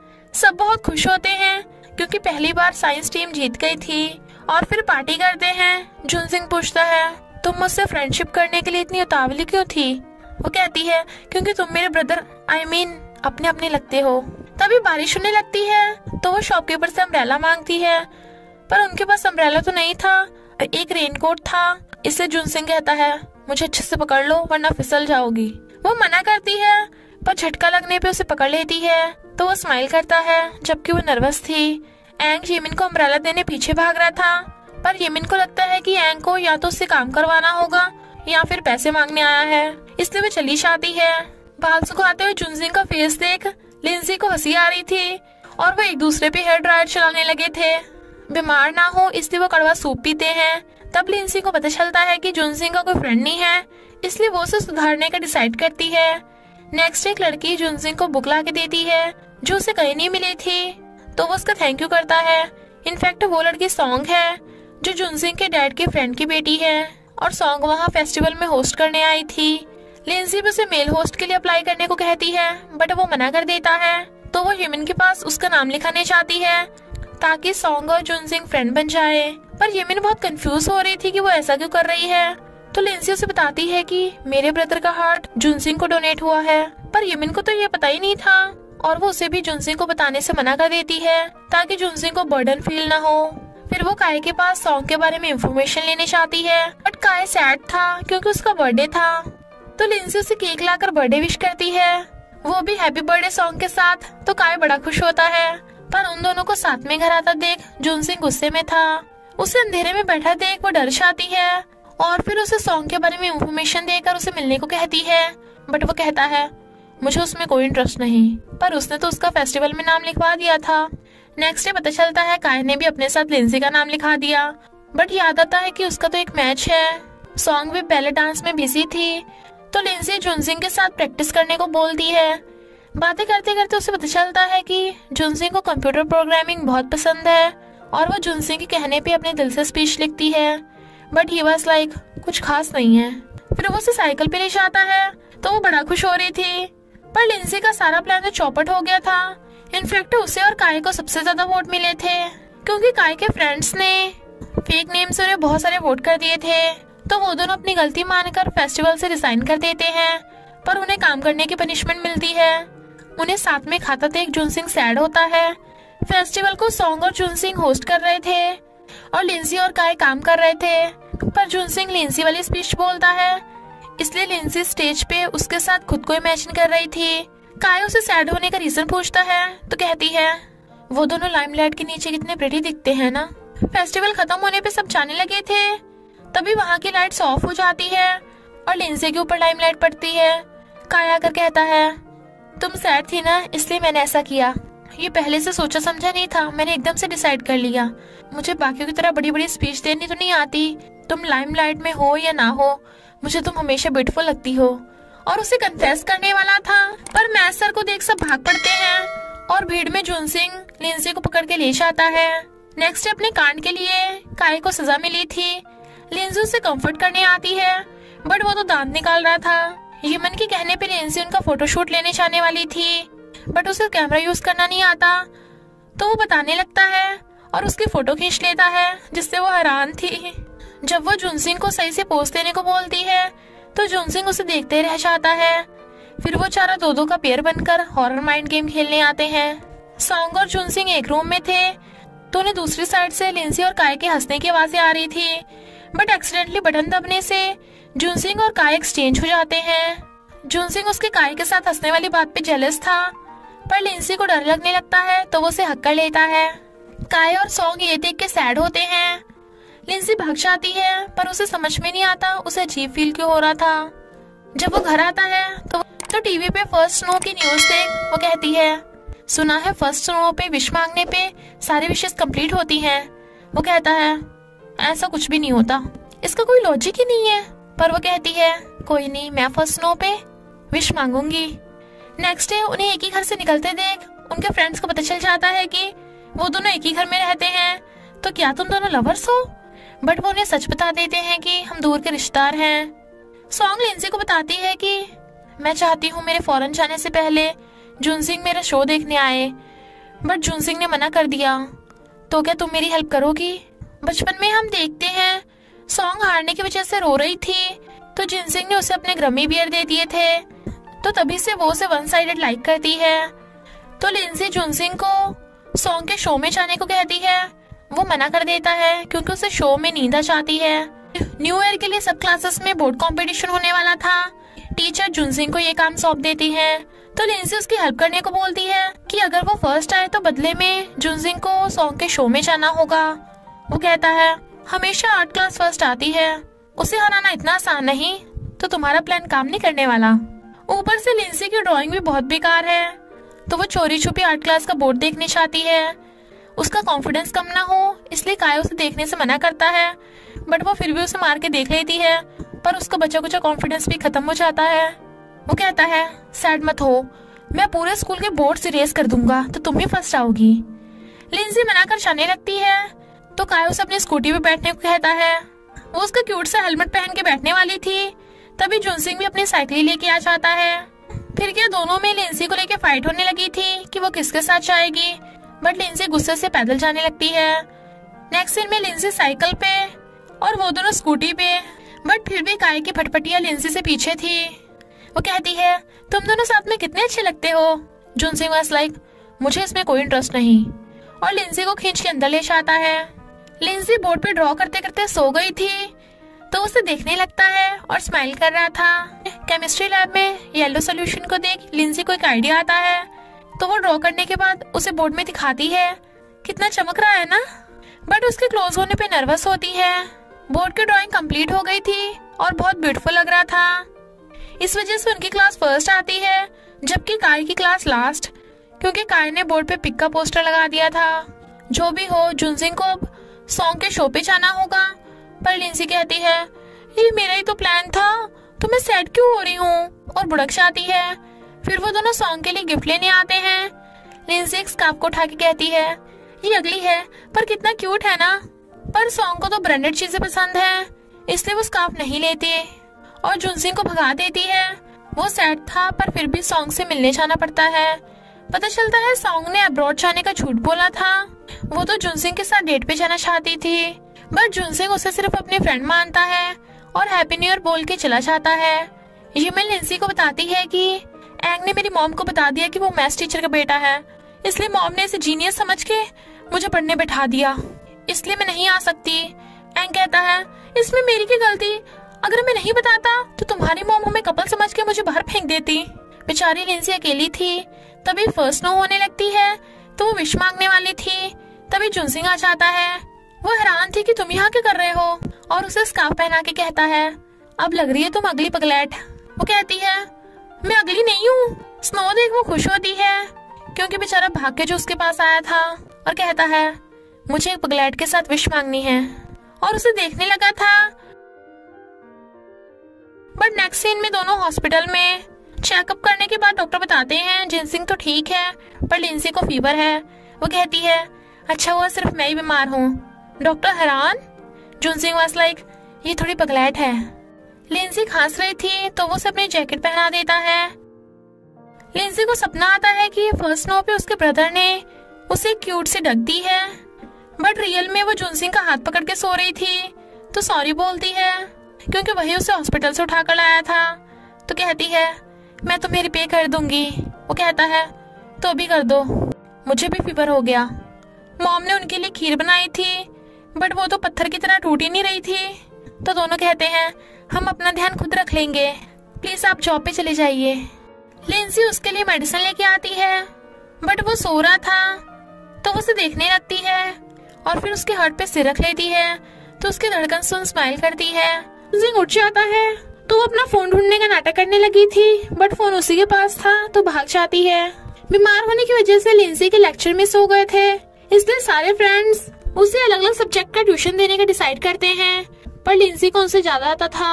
सब बहुत खुश होते हैं क्योंकि पहली बार साइंस टीम जीत गई थी और फिर पार्टी करते हैं। झुनसिंग पूछता है, तुम मुझसे फ्रेंडशिप करने के लिए इतनी उतावली क्यों थी? वो कहती है, क्योंकि तुम मेरे ब्रदर अपने अपने लगते हो। तभी बारिश होने लगती है तो वो शॉपकीपर से अम्ब्रेला मांगती है, पर उनके पास अम्ब्रेला तो नहीं था, एक रेनकोट था। इससे झुनसिंग कहता है, मुझे अच्छे से पकड़ लो वरना फिसल जाओगी। वो मना करती है पर झटका लगने पे उसे पकड़ लेती है, तो वो स्माइल करता है जबकि वो नर्वस थी। एंग येमिन को अम्ब्रेला देने पीछे भाग रहा था, पर येमिन को लगता है कि एंग को या तो उससे काम करवाना होगा या फिर पैसे मांगने आया है, इसलिए वो चली जाती है। बाल सुखाते हुए झुनसिंग का फेस देख लिंसी को हंसी आ रही थी और वो एक दूसरे पे हेयर ड्रायर चलाने लगे थे। बीमार ना हो इसलिए वो कड़वा सूप पीते हैं। तब लिंसी को पता चलता है कि झुनसिंग का कोई फ्रेंड नहीं है, इसलिए वो उसे सुधारने का डिसाइड करती है। नेक्स्ट एक लड़की झुनसिंग को बुक ला के देती है जो उसे कहीं नहीं मिली थी, तो वो उसका थैंक यू करता है। इनफैक्ट वो लड़की सॉन्ग है जो झुनसिंग के डैड के फ्रेंड की बेटी है और सॉन्ग वहाँ फेस्टिवल में होस्ट करने आई थी। लिंसी भी उसे मेल होस्ट के लिए अप्लाई करने को कहती है, बट वो मना कर देता है। तो वो येमिन के पास उसका नाम लिखाने जाती है ताकि सॉन्ग और झुनसिंग फ्रेंड बन जाए, पर येमिन बहुत कंफ्यूज हो रही थी कि वो ऐसा क्यों कर रही है। तो लिंसी उसे बताती है कि मेरे ब्रदर का हार्ट झुनसिंग को डोनेट हुआ है, पर येमिन को तो ये पता ही नहीं था और वो उसे भी झुनसिंग को बताने से मना कर देती है ताकि झुनसिंग को बर्डन फील ना हो। फिर वो काय के पास सॉन्ग के बारे में इंफॉर्मेशन लेने जाती है, बट काय सैड था क्योंकि उसका बर्थडे था। तो लिंसी उसे केक लाकर बर्थडे विश करती है, वो भी हैप्पी बर्थडे सॉन्ग के साथ। तो काय बड़ा खुश होता है, पर उन दोनों को साथ में घर आता देख झुनसिंग गुस्से में था। उसे अंधेरे में बैठा देख वो डर जाती है और फिर उसे सॉन्ग के बारे में इंफॉर्मेशन देकर उसे मिलने को कहती है, बट वो कहता है, मुझे उसमें कोई इंटरेस्ट नहीं। पर उसने तो उसका फेस्टिवल में नाम लिखवा दिया था। नेक्स्ट डे पता चलता है काय ने भी अपने साथ लिंसी का नाम लिखा दिया, बट याद आता है कि उसका तो एक मैच है। सॉन्ग भी पहले डांस में बिजी थी, तो लिंसी झुनसिंग के साथ प्रैक्टिस करने को बोलती है। बातें करते करते उसे पता चलता है कि झुनसिंग को कंप्यूटर प्रोग्रामिंग बहुत पसंद है और वो झुनसिंग के कहने पे अपने दिल से स्पीच लिखती है, बट ही वाज लाइक कुछ खास नहीं है। फिर वो उसे साइकिल पे ले जाता है, तो वो बड़ा खुश हो रही थी, पर लिंसी का सारा प्लान तो चौपट हो गया था। इनफैक्ट उसे और काय को सबसे ज्यादा वोट मिले थे क्योंकि काय के फ्रेंड्स ने फेक नेम से उन्हें बहुत सारे वोट कर दिए थे। तो वो दोनों अपनी गलती मानकर फेस्टिवल से रिजाइन कर देते हैं, पर उन्हें काम करने की पनिशमेंट मिलती है। उन्हें साथ में खाता देख झुनसिंग सैड होता है। फेस्टिवल को सॉन्ग और झुनसिंग होस्ट कर रहे थे और लिंसी और काय काम कर रहे थे, पर झुनसिंग लिंसी वाली स्पीच बोलता है, इसलिए लिंसी स्टेज पे उसके साथ खुद को इमेजिन कर रही थी। काय उसे सैड होने का रीजन पूछता है, तो कहती है, वो दोनों लाइमलाइट के नीचे कितने प्रिटी दिखते हैं ना। फेस्टिवल खत्म होने पे सब जाने लगे थे, तभी वहाँ की लाइट्स ऑफ हो जाती है और लिंसी के ऊपर लाइमलाइट पड़ती है। काय आकर कहता है, तुम सैड थी ना, इसलिए मैंने ऐसा किया। ये पहले से सोचा समझा नहीं था, मैंने एकदम से डिसाइड कर लिया। मुझे बाकियों की तरह बड़ी बड़ी स्पीच देनी तो नहीं आती। तुम लाइमलाइट में हो या ना हो, मुझे तुम हमेशा ब्यूटीफुल लगती हो। और उसे कन्फेस करने वाला था, पर मैथ सर को देख सब भाग पड़ते हैं और भीड़ में झुनसिंग लिंसी को पकड़ के ले जाता है। नेक्स्ट डे अपने कांड के लिए काय को सजा मिली थी। लिंसी उसे कम्फर्ट करने आती है, बट वो तो दांत निकाल रहा था। येमिन के कहने पे लिंसी उनका फोटोशूट लेने जाने वाली थी, बट उसे कैमरा यूज करना नहीं आता, तो वो बताने लगता है और उसकी फोटो खींच लेता है, जिससे वो हैरान थी। जब वो झुनसिंग को सही से पोज देने को बोलती है, तो झुनसिंग उसे देखते रह जाता है। फिर वो चारों दो का पेयर बनकर हॉरर माइंड गेम खेलने आते हैं। सॉन्ग और झुनसिंग एक रूम में थे, तो उन्हें दूसरी साइड से लिंसी और काय के हंसने की आवाजें आ रही थी, बट एक्सीडेंटली बटन दबने से झुनसिंग और काय एक्सचेंज हो जाते हैं। झुनसिंग उसके काय के साथ हंसने वाली बात पे जेलस था, पर लिंसी को डर लगने लगता है, तो वो उसे हक्का लेता है। काय और सॉन्ग ये देख के सैड होते हैं। लिंसी भाग जाती है, पर उसे समझ में नहीं आता उसे अजीब फील क्यों हो रहा था। जब वो घर आता है तो टीवी पे फर्स्ट स्नो की न्यूज देख वो कहती है, सुना है फर्स्ट स्नो पे विश मांगने पे सारी विशेस कंप्लीट होती हैं। वो कहता है, ऐसा कुछ भी नहीं होता, इसका कोई लॉजिक ही नहीं है। पर वो कहती है, कोई नहीं, मैं फर्स्ट स्नो पे विश मांगूंगी। नेक्स्ट डे उन्हें एक ही घर से निकलते देख उनके फ्रेंड्स को पता चल जाता है कि वो दोनों एक ही घर में रहते हैं। तो क्या तुम दोनों लवर्स हो? बट वो उन्हें सच बता देते हैं कि हम दूर के रिश्तेदार हैं। सॉन्ग लिंसी को बताती है कि मैं चाहती हूँ मेरे फॉरेन जाने से पहले जुनसिंग मेरा शो देखने आए, बट जुनसिंग ने मना कर दिया। तो क्या तुम मेरी हेल्प करोगी? बचपन में हम देखते हैं सॉन्ग हारने की वजह से रो रही थी, तो जुनसिंग ने उसे अपने ग्रमी बियर दे दिए थे, तो तभी से वो उसे वन साइडेड लाइक करती है। तो लिंसी जुनसिंग को सॉन्ग के शो में जाने को कहती है, वो मना कर देता है क्योंकि उसे शो में नींद आ जाती है। न्यू ईयर के लिए सब क्लासेस में बोर्ड कंपटीशन होने वाला था। टीचर जुनसिंग को ये काम सौंप देती है, तो लिंसी उसकी हेल्प करने को बोलती है कि अगर वो फर्स्ट आए तो बदले में जुनसिंग को सॉन्ग के शो में जाना होगा। वो कहता है हमेशा आर्ट क्लास फर्स्ट आती है, उसे हराना इतना आसान नहीं, तो तुम्हारा प्लान काम नहीं करने वाला। ऊपर से लिंसी की ड्राइंग भी बहुत बेकार है, तो वो चोरी छुपी आर्ट क्लास का बोर्ड देखने चाहती है। उसका कॉन्फिडेंस कम ना हो इसलिए काया उसे देखने से मना करता है, बट वो फिर भी उसे मार के देख लेती है, पर उसका बचा-कुचा कॉन्फिडेंस भी खत्म हो जाता है। वो कहता है सैड मत हो, मैं पूरे स्कूल के बोर्ड से रेस कर दूंगा तो तुम भी फर्स्ट आओगी। लिंसी मना कर जाने लगती है, तो काया उसे अपनी स्कूटी पे बैठने को कहता है। वो उसका क्यूट सा हेलमेट पहन के बैठने वाली थी, तभी जुनसिंग भी अपनी साइकिल लेके आ जाता है। फिर क्या दोनों में लिंसी को लेके फाइट होने लगी थी कि वो किसके साथ जाएगी, बट लिंसी गुस्से से पैदल जाने लगती है। नेक्स्ट सीन में लिंसी साइकिल पे और वो दोनों स्कूटी पे, बट फिर भी काया की फटफटिया लिंसी से पीछे थी। वो कहती है तुम दोनों साथ में कितने अच्छे लगते हो। जुनसिंग वाज लाइक मुझे इसमें कोई इंटरेस्ट नहीं, और लिंसी को खींच के अंदर ले जाता है। लिंसी बोर्ड पे ड्रॉ करते करते सो गई थी, तो उसे देखने लगता है और स्माइल कर रहा था। केमिस्ट्री लैब में येलो सोल्यूशन को देख लिंसी को एक आइडिया आता है, तो वो ड्रॉ करने के बाद उसे बोर्ड में दिखाती है, कितना चमक रहा है ना। बट उसके क्लोज होने पे नर्वस होती है। बोर्ड की ड्राइंग कंप्लीट हो गई थी और बहुत ब्यूटीफुल लग रहा था, इस वजह से उनकी क्लास फर्स्ट आती है, जबकि काया की क्लास लास्ट, क्योंकि काया ने बोर्ड पे पिक का पोस्टर लगा दिया था। जो भी हो, जुनसिंग को अब सॉन्ग के शो पे जाना होगा। पर लिंसी कहती है ये मेरा ही तो प्लान था, तो मैं सैड क्यों हो रही हूँ, और बुड़क जाती है। फिर वो दोनों सॉन्ग के लिए गिफ्ट लेने आते हैं। लिंसी एक स्कार्फ को उठा के कहती है ये अगली है पर कितना क्यूट है ना। पर सॉन्ग को तो ब्रांडेड चीजें पसंद है, इसलिए वो स्कार्फ नहीं लेती और जुनसिंग को भगा देती है। वो सैड था पर फिर भी सॉन्ग से मिलने जाना पड़ता है। पता चलता है सॉन्ग ने अब्रॉड जाने का झूठ बोला था, वो तो जुनसिंग के साथ डेट पे जाना चाहती थी, बट जुनसिंग उसे सिर्फ अपनी फ्रेंड मानता है और हैप्पी न्यू ईयर बोल के चला जाता है। यिमिन लिंसी को बताती है कि एंग ने मेरी मॉम को बता दिया कि वो मैथ्स टीचर का बेटा है, इसलिए मॉम ने इसे जीनियस समझ के मुझे पढ़ने बैठा दिया, इसलिए मैं नहीं आ सकती। एंग कहता है इसमें मेरी की गलती, अगर मैं नहीं बताता तो तुम्हारी मॉम हमें कपल समझ के मुझे बाहर फेंक देती। बेचारी लिंसी अकेली थी, तभी फर्स्ट नो होने लगती है, तो वो विश मांगने वाली थी, तभी जुनसिंग आ जाता है। वो हैरान थी कि तुम यहाँ क्या कर रहे हो, और उसे स्कार्फ पहना के कहता है अब लग रही है तुम अगली पगलैट। वो कहती है मैं अगली नहीं हूँ। स्नो देख वो खुश होती है, क्योंकि बेचारा भाग के जो उसके पास आया था, और कहता है मुझे एक पगलैट के साथ विश मांगनी है, और उसे देखने लगा था। बट नेक्स्ट सीन में दोनों हॉस्पिटल में चेकअप करने के बाद डॉक्टर बताते हैं जुनसिंग तो ठीक है पर लिंसी को फीवर है। वो कहती है अच्छा हुआ सिर्फ मैं ही बीमार हूँ। डॉक्टर हैरान। जुनसिंग वाज लाइक ये थोड़ी पगलैट है। लिंसी खांस रही थी, तो वो उसे अपनी जैकेट पहना देता है। लिंसी को सपना आता है कि फर्स्ट स्नो पे उसके ब्रदर ने उसे क्यूट से ढक दी है, बट रियल में वो जुनसिंग का हाथ पकड़ के सो रही थी, तो सॉरी बोलती है क्योंकि वही उसे हॉस्पिटल से उठा कर लाया था। तो कहती है मैं तुम्हें रिपे कर दूंगी। वो कहता है तो अभी कर दो, मुझे भी फीवर हो गया। मॉम ने उनके लिए खीर बनाई थी, बट वो तो पत्थर की तरह टूटी नहीं रही थी। तो दोनों कहते हैं हम अपना ध्यान खुद रख लेंगे, प्लीज आप जॉब पे चले जाइए। लिंसी उसके लिए मेडिसिन लेके आती है, बट वो सो रहा था, तो उसे देखने लगती है और फिर उसके हार्ट पे सिर रख लेती है, तो उसकी धड़कन सुन स्माइल करती है। जुनसिंग उठ जाता है, तो अपना फोन ढूंढने का नाटक करने लगी थी, बट फोन उसी के पास था, तो भाग जाती है। बीमार होने की वजह से लिंसी के लेक्चर में सो गए थे, इसलिए सारे फ्रेंड्स उसे अलग अलग सब्जेक्ट का ट्यूशन देने का डिसाइड करते हैं। पर लिंसी को उनसे ज्यादा आता था,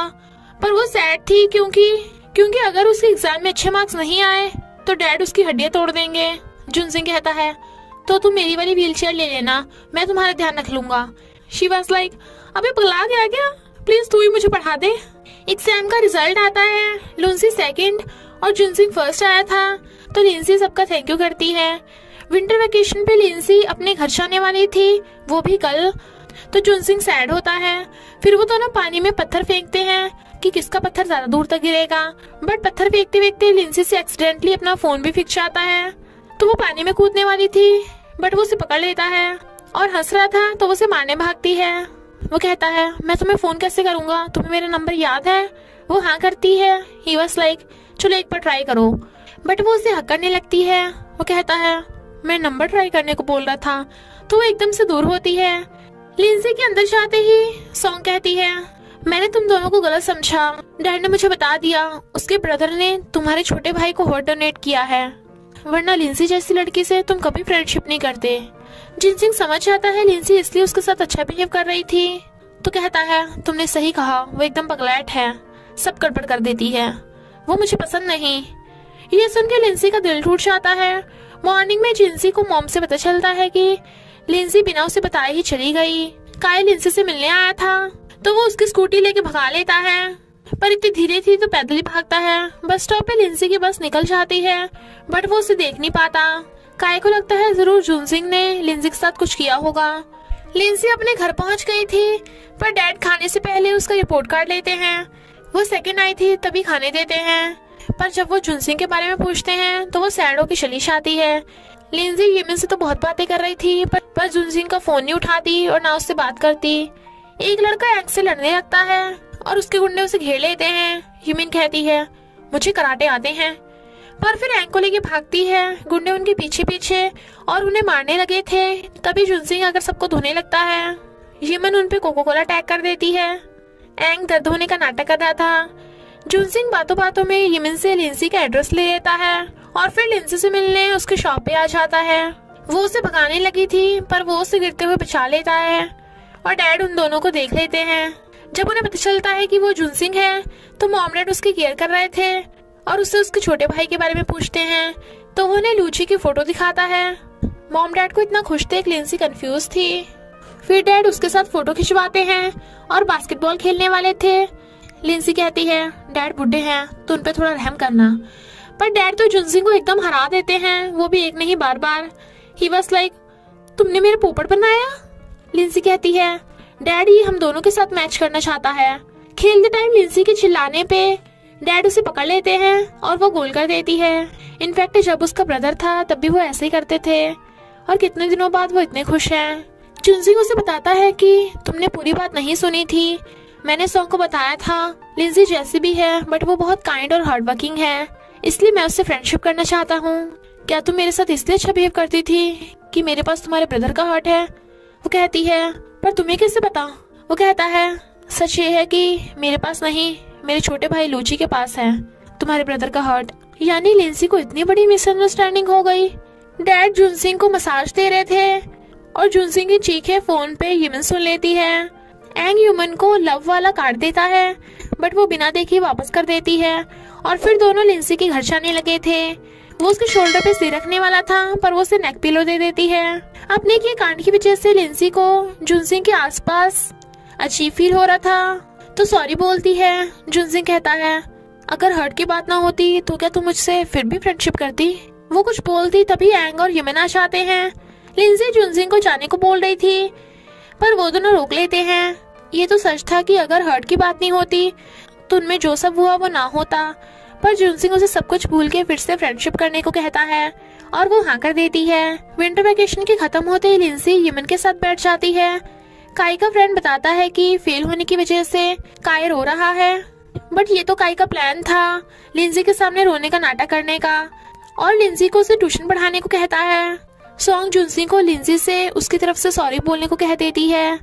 पर वो सैड थी क्योंकि अगर उसके एग्जाम में अच्छे मार्क्स नहीं आए तो डैड उसकी हड्डियाँ तोड़ देंगे। जुनसिंग कहता है तो तुम मेरी वाली व्हीलचेयर ले लेना, मैं तुम्हारा ध्यान रख लूंगा। शी वाज लाइक, अबे पगला गया क्या? प्लीज तू ही मुझे पढ़ा दे। एग्जाम का रिजल्ट आता है, लुन्सी सेकंड और जुनसिंग फर्स्ट आया था, तो लिंसी सबका थैंक यू करती है। विंटर वेकेशन पे लिंसी अपने घर जाने वाली थी, वो भी कल, तो जुनसिंग सैड होता है। फिर वो दोनों पानी में पत्थर फेंकते हैं कि किसका पत्थर ज्यादा दूर तक गिरेगा, बट पत्थर फेंकते फेंकते लिंसी से एक्सीडेंटली अपना फोन भी फेंक जाता है। तो वो पानी में कूदने वाली थी बट वो उसे पकड़ लेता है और हंस रहा था, तो वो उसे मारने भागती है। वो कहता है, मैं तुम्हें फोन कैसे करूंगा, तुम्हें मेरा नंबर याद है? वो हाँ करती है। ही वाज लाइक, चलो एक बार ट्राई करो, बट वो उसे हकड़ने लगती है। वो कहता है, मैं नंबर ट्राई करने को बोल रहा था। तो वो एकदम से दूर होती है। लिंसी के अंदर जाते ही सॉन्ग कहती है, मैंने तुम दोनों को गलत समझा, डैड ने मुझे बता दिया उसके ब्रदर ने तुम्हारे छोटे भाई को हार्ट डोनेट किया है, वरना लिंसी जैसी लड़की से तुम कभी फ्रेंडशिप नहीं करते। जिनसिंग समझ आता है लिंसी इसलिए उसके साथ अच्छा बिहेव कर रही थी, तो कहता है, तुमने सही कहा, वो एकदम पगलैट है, सब गड़बड़ कर देती है, वो मुझे पसंद नहीं। ये सुनकर लिंसी का दिल टूट जाता है। मॉर्निंग में जिनसी को मॉम से पता चलता है कि लिंसी बिना उसे बताए ही चली गई। काय लिंसी से मिलने आया था, तो वो उसकी स्कूटी लेके भगा लेता है, पर इतनी धीरे थी तो पैदल ही भागता है। बस स्टॉप पे लिंसी की बस निकल जाती है, बट वो उसे देख नहीं पाता। काय को लगता है जरूर जुनसिंग ने लिंसी के साथ कुछ किया होगा। लिंसी अपने घर पहुंच गई थी, पर डैड खाने से पहले उसका रिपोर्ट कार्ड लेते हैं। वो सेकंड आई थी तभी खाने देते हैं, पर जब वो जुनसिंग के बारे में पूछते हैं तो वो सैड होकर चली जाती है। लिंसी येमिन से तो बहुत बातें कर रही थी, पर जुनसिंग का फोन नहीं उठाती और ना उससे बात करती। एक लड़का एंग से लड़ने लगता है और उसके गुंडे उसे घेर लेते हैं। ह्यूमिन कहती है, मुझे कराटे आते हैं, पर फिर एंग को लेके भागती है। गुंडे उनके पीछे पीछे और उन्हें मारने लगे थे, तभी जुनसिंग आकर सबको धोने लगता है। ह्यूमिन उनपे कोको कोला अटैक कर देती है। एंग दर्द होने का नाटक कर रहा था। जुनसिंग बातों बातों में ह्यूमिन से लिंसी का एड्रेस ले लेता है और फिर लिंसी से मिलने उसके शॉप पे आ जाता है। वो उसे भगाने लगी थी, पर वो उसे गिरते हुए बचा लेता है और डैड उन दोनों को देख लेते हैं। जब उन्हें पता चलता है कि वो जुनसिंग है, तो मॉमडैड उसकी केयर कर रहे थे और उससे उसके छोटे भाई के बारे में पूछते हैं, तो वो उन्हें लूची की फोटो दिखाता है। मॉमडैड को इतना खुश देख लिंसी कंफ्यूज थी। फिर डैड उसके साथ फोटो खिंचवाते हैं और बास्केटबॉल खेलने वाले थे। लिंसी कहती है, डैड बूढ़े हैं तो उन पे थोड़ा रहम करना, पर डैड तो जुनसिंग को एकदम हरा देते हैं, वो भी एक नहीं बार बार। ही वाज लाइक, तुमने मेरे पोपट बनाया? लिंसी कहती है, डैड ये हम दोनों के साथ मैच करना चाहता है। खेलते टाइम लिंसी के चिल्लाने पे डैड उसे पकड़ लेते हैं और वो गोल कर देती है। इनफैक्ट जब उसका ब्रदर था तब भी वो ऐसे ही करते थे, और कितने दिनों बाद वो इतने खुश हैं। जुनसिंग उसे बताता है कि तुमने पूरी बात नहीं सुनी थी, मैंने सॉन्ग को बताया था। लिंसी जैसी भी है बट वो बहुत काइंड और हार्ड वर्किंग है, इसलिए मैं उससे फ्रेंडशिप करना चाहता हूँ। क्या तुम मेरे साथ इसलिए अच्छा बिहेव करती थी कि मेरे पास तुम्हारे ब्रदर का हार्ट है? वो कहती है, पर तुम्हें कैसे पता? वो कहता है, सच ये है कि मेरे पास नहीं, मेरे छोटे भाई लूची के पास है तुम्हारे ब्रदर का हार्ट। यानी लिंसी को इतनी बड़ी मिसअंडरस्टैंडिंग हो गई। डैड जुनसिंग को मसाज दे रहे थे और जुनसिंग की चीखें फोन पे ह्यूमन सुन लेती है। एंग ह्यूमन को लव वाला कार्ड देता है, बट वो बिना देखे वापस कर देती है। और फिर दोनों लिंसी के घर जाने लगे थे। वो उसके शोल्डर पे सिर रखने वाला था, पर वो उसे नेक पिलो दे देती है। अपने के कांड की वजह से लिंसी को जुनसिंग के आसपास अजीब फील हो रहा था, तो सॉरी बोलती है। जुनसिंग कहता है, अगर हर्ट की बात ना होती तो क्या तुम मुझसे फिर भी फ्रेंडशिप करती? वो कुछ बोलती तभी एंग और ह्यूमन आ जाते हैं। लिंसी जुनसिंग को जाने को बोल रही थी, पर वो दोनों रोक लेते हैं। ये तो सच था कि अगर हर्ट की बात नहीं होती तो उनमें जो सब हुआ वो ना होता, पर जुनसिंग उसे सब कुछ भूल के फिर से फ्रेंडशिप करने को कहता है और वो हाँ कर देती है। विंटर वेकेशन के खत्म होते ही लिंसी ह्यूमन के साथ बैठ जाती है। काय का फ्रेंड बताता है कि फेल होने की वजह से काय रो रहा है, बट ये तो काय का प्लान था लिंसी के सामने रोने का नाटक करने का, और लिंसी को उसे ट्यूशन पढ़ाने को कहता है। सॉन्ग जुनसिंग को लिंसी से उसकी तरफ से सॉरी बोलने को कह देती है,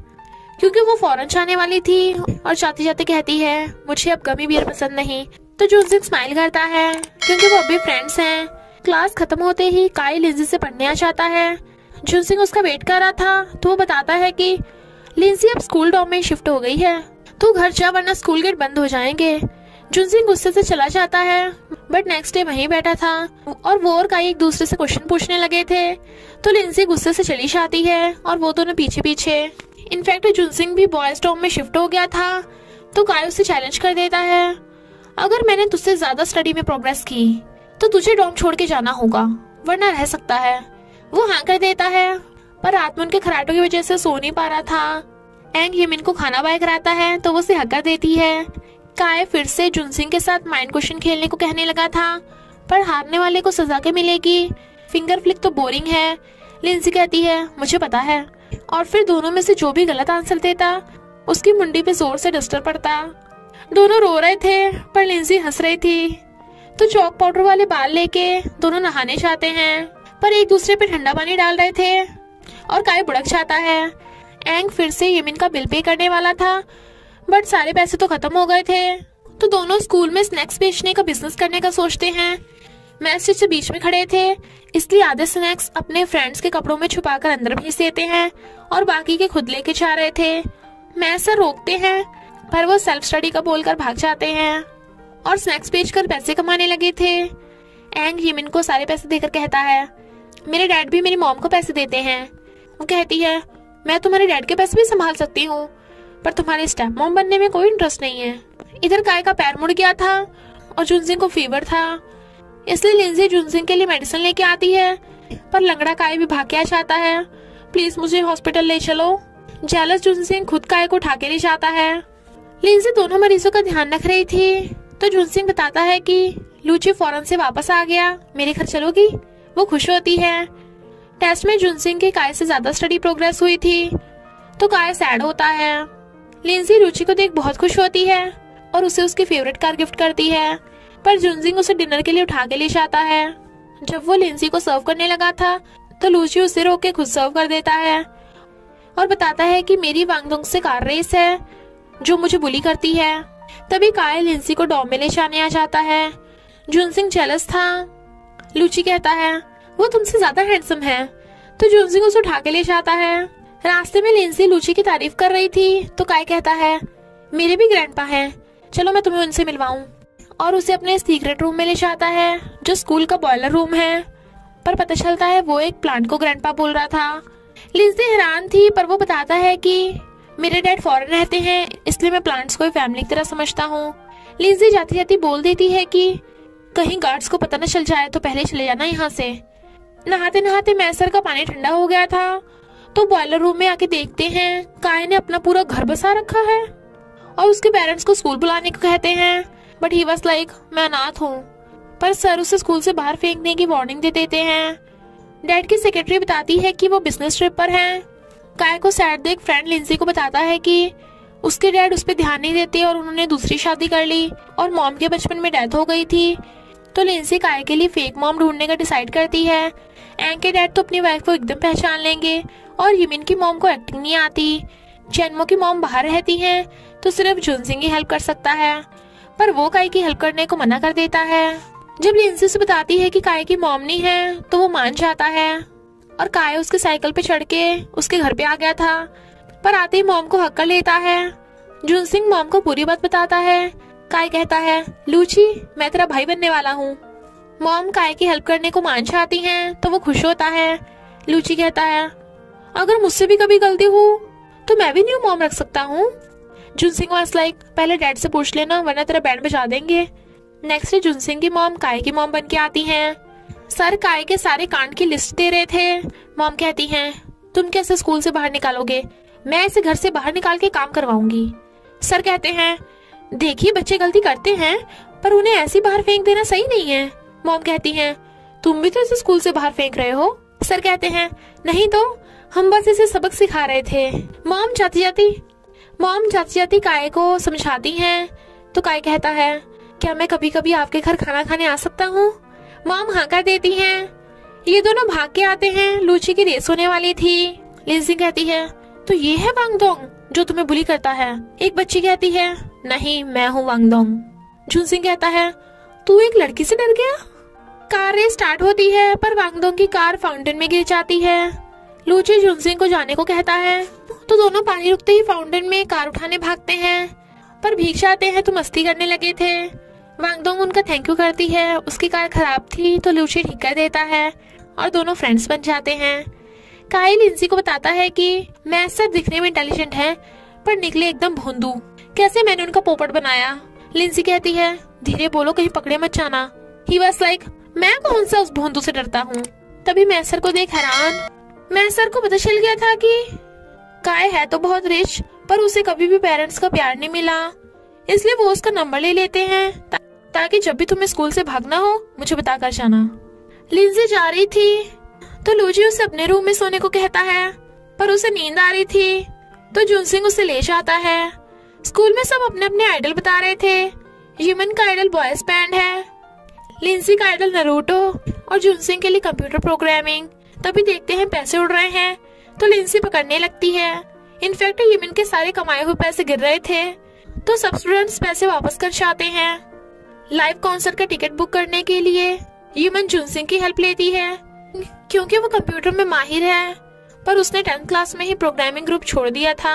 क्योंकि वो फौरन जाने वाली थी, और जाते जाते कहती है, मुझे अब गमी बियर पसंद नहीं। तो जुनसिंग स्माइल करता है क्योंकि वो अभी फ्रेंड्स हैं। क्लास खत्म होते ही काय लिंसी से पढ़ने आ जाता है। जुनसिंग उसका वेट कर रहा था, तो वो बताता है कि लिंसी अब स्कूल डॉर्म में शिफ्ट हो गई है, तो घर जा वरना स्कूल गेट बंद हो जाएंगे। जुनसिंग गुस्से से चला जाता है बट नेक्स्ट डे वहीं बैठा था और वो और काई एक दूसरे से क्वेश्चन पूछने लगे थे। तो लिंसी गुस्से से चली जाती है और वो दोनों पीछे पीछे। इनफैक्ट जुनसिंग भी बॉयज टॉम में शिफ्ट हो गया था। तो काई उसे चैलेंज कर देता है, अगर मैंने तुझसे ज्यादा स्टडी में प्रोग्रेस की तो तुझे डॉम छोड़ के जाना होगा वरना रह सकता है। वो हाँ कर देता है पर रात में उनके खराटों की वजह से सो नहीं पा रहा था। एंड ये मिन को खाना बाय कराता है तो वो उसे हक कर देती है। काई फिर से जुनसिंग के साथ माइंड क्वेश्चन खेलने को कहने लगा था पर हारने वाले को सजा के मिलेगी, फिंगर फ्लिक तो बोरिंग है। लिंसी कहती है मुझे पता है, और फिर दोनों में से जो भी गलत आंसर देता उसकी मुंडी पे जोर से डस्टर पड़ता। दोनों रो रहे थे पर लिंसी हंस रही थी। तो चौक पाउडर वाले बाल लेके दोनों नहाने जाते हैं पर एक दूसरे पे ठंडा पानी डाल रहे थे और काई बुड़क जाता है। एंग फिर से यमिन का बिल पे करने वाला था बट सारे पैसे तो खत्म हो गए थे। तो दोनों स्कूल में स्नैक्स बेचने का बिजनेस करने का सोचते हैं। मैसेज से बीच में खड़े थे इसलिए आधे स्नैक्स अपने फ्रेंड्स के कपड़ों में छुपाकर अंदर भेज देते हैं और बाकी के खुद लेके जा रहे थे। मैस रोकते हैं पर वो सेल्फ स्टडी का बोलकर भाग जाते हैं और स्नैक्स बेचकर पैसे कमाने लगे थे। एंग यमिन को सारे पैसे देकर कहता है, मेरे डैड भी मेरी मॉम को पैसे देते हैं। वो कहती है, मैं तुम्हारे डैड के पैसे भी संभाल सकती हूँ पर तुम्हारे स्टेप मॉम बनने में कोई इंटरेस्ट नहीं है। इधर काई का पैर मुड़ गया था और जुनसिंग को फीवर था इसलिए लिंसी जुनसिंग के लिए मेडिसिन लेके आती है पर लंगड़ा काई भी भाग के आ जाता है, प्लीज मुझे हॉस्पिटल ले चलो। जेलस जुनसिंग खुद काई को उठा के ले जाता है। लिंसी दोनों मरीजों का ध्यान रख रही थी। तो जुनसिंग बताता है कि लूची फौरन से वापस आ गया, मेरे घर चलोगी। वो खुश होती है। टेस्ट में जुनसिंग की काई से ज्यादा स्टडी प्रोग्रेस हुई थी तो काई सैड होता है। लिंसी रुचि को देख बहुत खुश होती है और उसे उसकी फेवरेट कार गिफ्ट करती है पर जुनसिंग उसे डिनर के लिए उठा के ले जाता है। जब वो लिंसी को सर्व करने लगा था तो लूची उसे रोक के खुद सर्व कर देता है और बताता है कि मेरी वांगडोंग से कार रेस है जो मुझे बुली करती है। तभी काई लिंसी को डॉम में ले जाने आ जाता है। जुनसिंग जेलस था। लूची कहता है वो तुमसे ज्यादा हैंडसम है तो जुनसिंग उसे उठा के ले जाता है। रास्ते में लिंसी लूची की तारीफ कर रही थी तो काई कहता है, मेरे भी ग्रैंडपा हैं, चलो मैं तुम्हें उनसे मिलवाऊं। और उसे अपने सीक्रेट रूम में ले जाता है जो स्कूल का बॉयलर रूम है पर पता चलता है वो एक प्लांट को ग्रैंडपा बोल रहा था। लिंसी हैरान थी पर वो बताता है कि मेरे डैड फॉरेन रहते हैं इसलिए मैं प्लांट्स को फैमिली की तरह समझता हूँ। लिंसी जाती जाती बोल देती है कि कहीं गार्ड्स को पता न चल जाए तो पहले चले जाना यहाँ से। नहाते नहाते मैसर का पानी ठंडा हो गया था तो बॉयलर रूम में आके देखते हैं काई ने अपना पूरा घर बसा रखा है और उसके पेरेंट्स को स्कूल बुलाने को कहते हैं बट ही वाज लाइक, मैं अनाथ हूँ। पर सर उसे स्कूल से बाहर फेंकने की वार्निंग दे देते हैं। डैड की सेक्रेटरी बताती है कि वो बिजनेस ट्रिप पर हैं। काई को सैड देख फ्रेंड लिंसी को बताता है कि उसके डैड उस पर ध्यान नहीं देते और उन्होंने दूसरी शादी कर ली और मॉम के बचपन में डेथ हो गई थी। तो लिंसी काई के लिए फेक मॉम ढूंढने का डिसाइड करती है। एंग के डैड तो अपनी वाइफ को एकदम पहचान लेंगे और यमिन की मॉम को एक्टिंग नहीं आती। चैनमो की मॉम बाहर रहती हैं तो सिर्फ जुनसिंग ही हेल्प कर सकता है पर वो काई की हेल्प करने को मना कर देता है। जब लिंसी से बताती है कि काई की मॉम नहीं है तो वो मान जाता है और काई उसके साइकिल पे चढ़ के उसके घर पे आ गया था पर आते ही मॉम को हक कर लेता है। जुनसिंग मॉम को पूरी बात बताता है। काई कहता है, लूची मैं तेरा भाई बनने वाला हूँ। मॉम काई की हेल्प करने को मान जाती हैं तो वो खुश होता है। लूची कहता है, अगर मुझसे भी कभी गलती हो तो मैं भी न्यू मॉम रख सकता हूँ। जुनसिंग वाज लाइक, पहले डैड से पूछ लेना वरना तेरा बैंड बजा देंगे। नेक्स्ट डे जुनसिंग की मॉम काई की मॉम बन के आती हैं। सर काई के सारे कांड की लिस्ट दे रहे थे। मॉम कहती हैं, तुम कैसे स्कूल से बाहर निकालोगे, मैं इसे घर से बाहर निकाल के काम करवाऊंगी। सर कहते हैं, देखिए बच्चे गलती करते हैं पर उन्हें ऐसे बाहर फेंक देना सही नहीं है। मॉम कहती हैं, तुम भी तो इसे स्कूल से बाहर फेंक रहे हो। सर कहते हैं, नहीं तो हम बस इसे सबक सिखा रहे थे। मॉम जाती जाती काई को समझाती हैं तो काई कहता है, क्या मैं कभी कभी आपके घर खाना खाने आ सकता हूँ। मॉम हाँ कर देती है। ये दोनों भाग के आते हैं। लूची की रेस होने वाली थी। लिंसी कहती है, तो ये है वांगडोंग जो तुम्हें बुली करता है। एक बच्ची कहती है, नहीं मैं हूँ वांगडोंग। जुनसिंग कहता है, तू एक लड़की से डर गया। कार रेस स्टार्ट होती है पर वांगडोंग की कार फाउंटेन में गिर जाती है। लूची जुनसिंग को जाने को कहता है तो दोनों पानी रुकते ही फाउंटेन में कार उठाने भागते हैं पर भिक्षाते हैं तो मस्ती करने लगे थे। वांगडोंग उनका थैंक यू करती है। उसकी कार खराब थी तो ल्यूशी ठीक कर देता है और दोनों फ्रेंड्स बन जाते हैं। काइल लिंसी को बताता है कि मैं सब दिखने में इंटेलिजेंट है पर निकले एकदम भोंदू, कैसे मैंने उनका पोपट बनाया। लिंसी कहती है धीरे बोलो कहीं पकड़े मत जाना। ही वाज लाइक मैं कौन सा उस भोंदू से डरता हूँ। तभी मैसर को देख हैरान। मैसर को पता चल गया था कि काय है तो बहुत रिच पर उसे कभी भी पेरेंट्स का प्यार नहीं मिला, इसलिए वो उसका नंबर ले लेते हैं ताकि जब भी तुम्हें स्कूल से भागना हो मुझे बता कर जाना। लिंसी जा रही थी तो लूजी उसे अपने रूम में सोने को कहता है पर उसे नींद आ रही थी तो जुनसिंग उसे ले जाता है। स्कूल में सब अपने अपने आइडल बता रहे थे। यमन का आइडल बॉयज बैंड है, लिंसी का आइडल नारुतो और जुनसिंग के लिए कंप्यूटर प्रोग्रामिंग। तभी देखते हैं पैसे उड़ रहे हैं तो लिंसी पकड़ने लगती है। इनफैक्ट यमन के सारे कमाए हुए पैसे गिर रहे थे तो सब स्टूडेंट्स पैसे वापस कर चाहते हैं। लाइव कॉन्सर्ट का टिकट बुक करने के लिए यमन जुनसिंग की हेल्प लेती है क्योंकि वो कंप्यूटर में माहिर है पर उसने 10th क्लास में ही प्रोग्रामिंग ग्रुप छोड़ दिया था।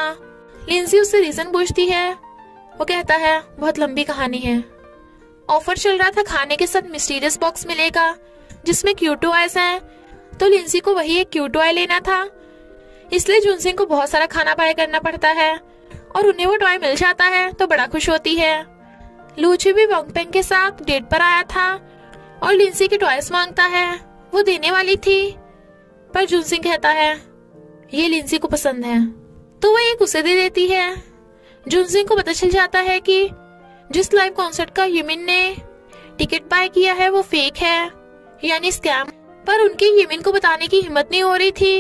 लिंसी उससे रीजन पूछती है, वो कहता है बहुत लंबी कहानी है। ऑफर चल रहा था खाने के साथ मिस्टीरियस बॉक्स मिलेगा जिसमें क्यूटो आइस है तो लिंसी को वही एक क्यूटो आई लेना था, इसलिए जुनसिंग को बहुत सारा खाना बाय करना पड़ता है और उन्हें वो टॉय मिल जाता है तो बड़ा खुश होती है। लूची भी वांगपेंग के साथ डेट पर आया था और लिंसी के टॉयस मांगता है, वो देने वाली थी पर जुनसिंग कहता है ये लिंसी को पसंद है तो वो एक उसे दे देती है। जुनसिंग को पता चल जाता है कि जिस लाइव कॉन्सर्ट का यमिन ने टिकट बाय किया है वो फेक है यानी स्कैम, पर उनकी यमिन को बताने की हिम्मत नहीं हो रही थी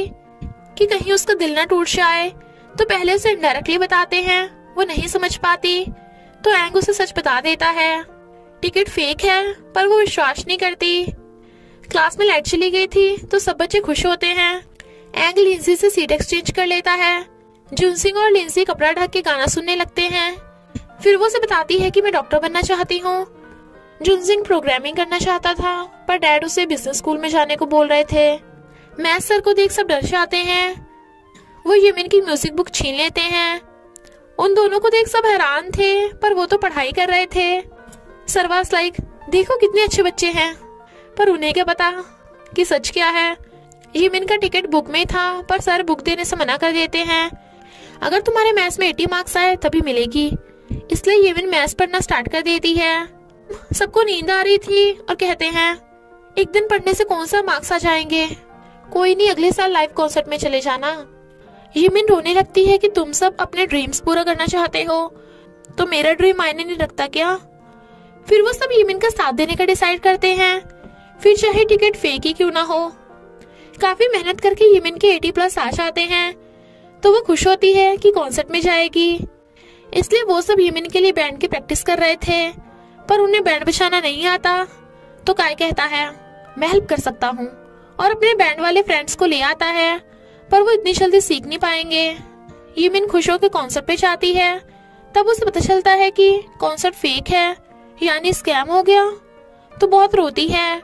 कि कहीं उसका दिल ना टूट जाए तो पहले उसे इनडायरेक्टली बताते हैं। वो नहीं समझ पाती तो एंग उसे सच बता देता है, टिकट फेक है पर वो विश्वास नहीं करती। क्लास में लाइट चली गई थी तो सब बच्चे खुश होते हैं। एंग लिंसी से सीट एक्सचेंज कर लेता है। जुनसिंग और लिंसी कपड़ा ढक के गाना सुनने लगते हैं। फिर वो उसे बताती है कि मैं डॉक्टर बनना चाहती हूँ। जुनसिंग प्रोग्रामिंग करना चाहता था पर डैड उसे बिजनेस स्कूल में जाने को बोल रहे थे। मैथ सर को देख सब डर जाते हैं। वो यमिन की म्यूजिक बुक छीन लेते हैं। उन दोनों को देख सब हैरान थे पर वो तो पढ़ाई कर रहे थे। सरवास लाइक देखो कितने अच्छे बच्चे हैं, पर उन्हें क्या पता कि सच क्या है। यमिन का टिकट बुक में था पर सर बुक देने से मना कर देते हैं। अगर तुम्हारे मैथ्स में 80 मार्क्स आए तभी मिलेगी, इसलिए यमिन मैथ्स पढ़ना स्टार्ट कर देती है। सबको नींद आ रही थी और कहते हैं एक दिन पढ़ने से कौन सा मार्क्स आ जाएंगे, कोई नहीं अगले साल लाइव कॉन्सर्ट में चले जाना। यमिन रोने लगती है कि तुम सब अपने ड्रीम्स पूरा करना चाहते हो तो मेरा ड्रीम मायने नहीं रखता क्या। फिर वो सब यमिन का साथ देने का डिसाइड करते हैं, फिर चाहे टिकट फेक ही क्यों ना हो। काफी मेहनत करके यमिन के 80+ आ जाते हैं तो वो खुश होती है कि कॉन्सर्ट में जाएगी, इसलिए वो सब यमिन के लिए बैंड की प्रैक्टिस कर रहे थे पर उन्हें बैंड बजाना नहीं आता। तो काय कहता है मैं हेल्प कर सकता हूँ और अपने बैंड वाले फ्रेंड्स को ले आता है पर वो इतनी जल्दी सीख नहीं पाएंगे। यमिन खुश होकर कॉन्सर्ट पे जाती है। तब उसे पता चलता है कि कॉन्सर्ट फेक है यानी स्कैम हो गया तो बहुत रोती है,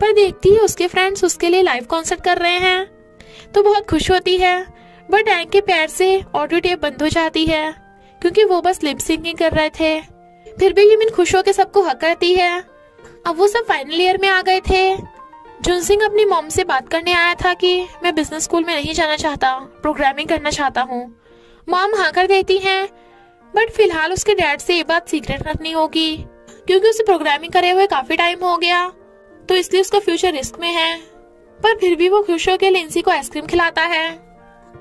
पर देखती है उसके फ्रेंड्स उसके लिए लाइव कॉन्सर्ट कर रहे हैं तो बहुत खुश होती है। बट एंग के पैर से ऑडियो टेप बंद हो जाती है क्योंकि वो बस लिप सिंकिंग कर रहे थे। फिर भी यमिन खुश होकर सबको हक करती है। अब वो सब फाइनल ईयर में आ गए थे। जुनसिंग अपनी मॉम से बात करने आया था कि मैं बिजनेस स्कूल में नहीं जाना चाहता, प्रोग्रामिंग करना चाहता हूँ। मॉम हाँ कर देती हैं, बट फिलहाल उसके डैड से ये बात सीक्रेट रखनी होगी क्योंकि उसे प्रोग्रामिंग करे हुए काफी टाइम हो गया तो इसलिए उसका फ्यूचर रिस्क में है। पर फिर भी वो खुश होकर लिंसी को आइसक्रीम खिलाता है।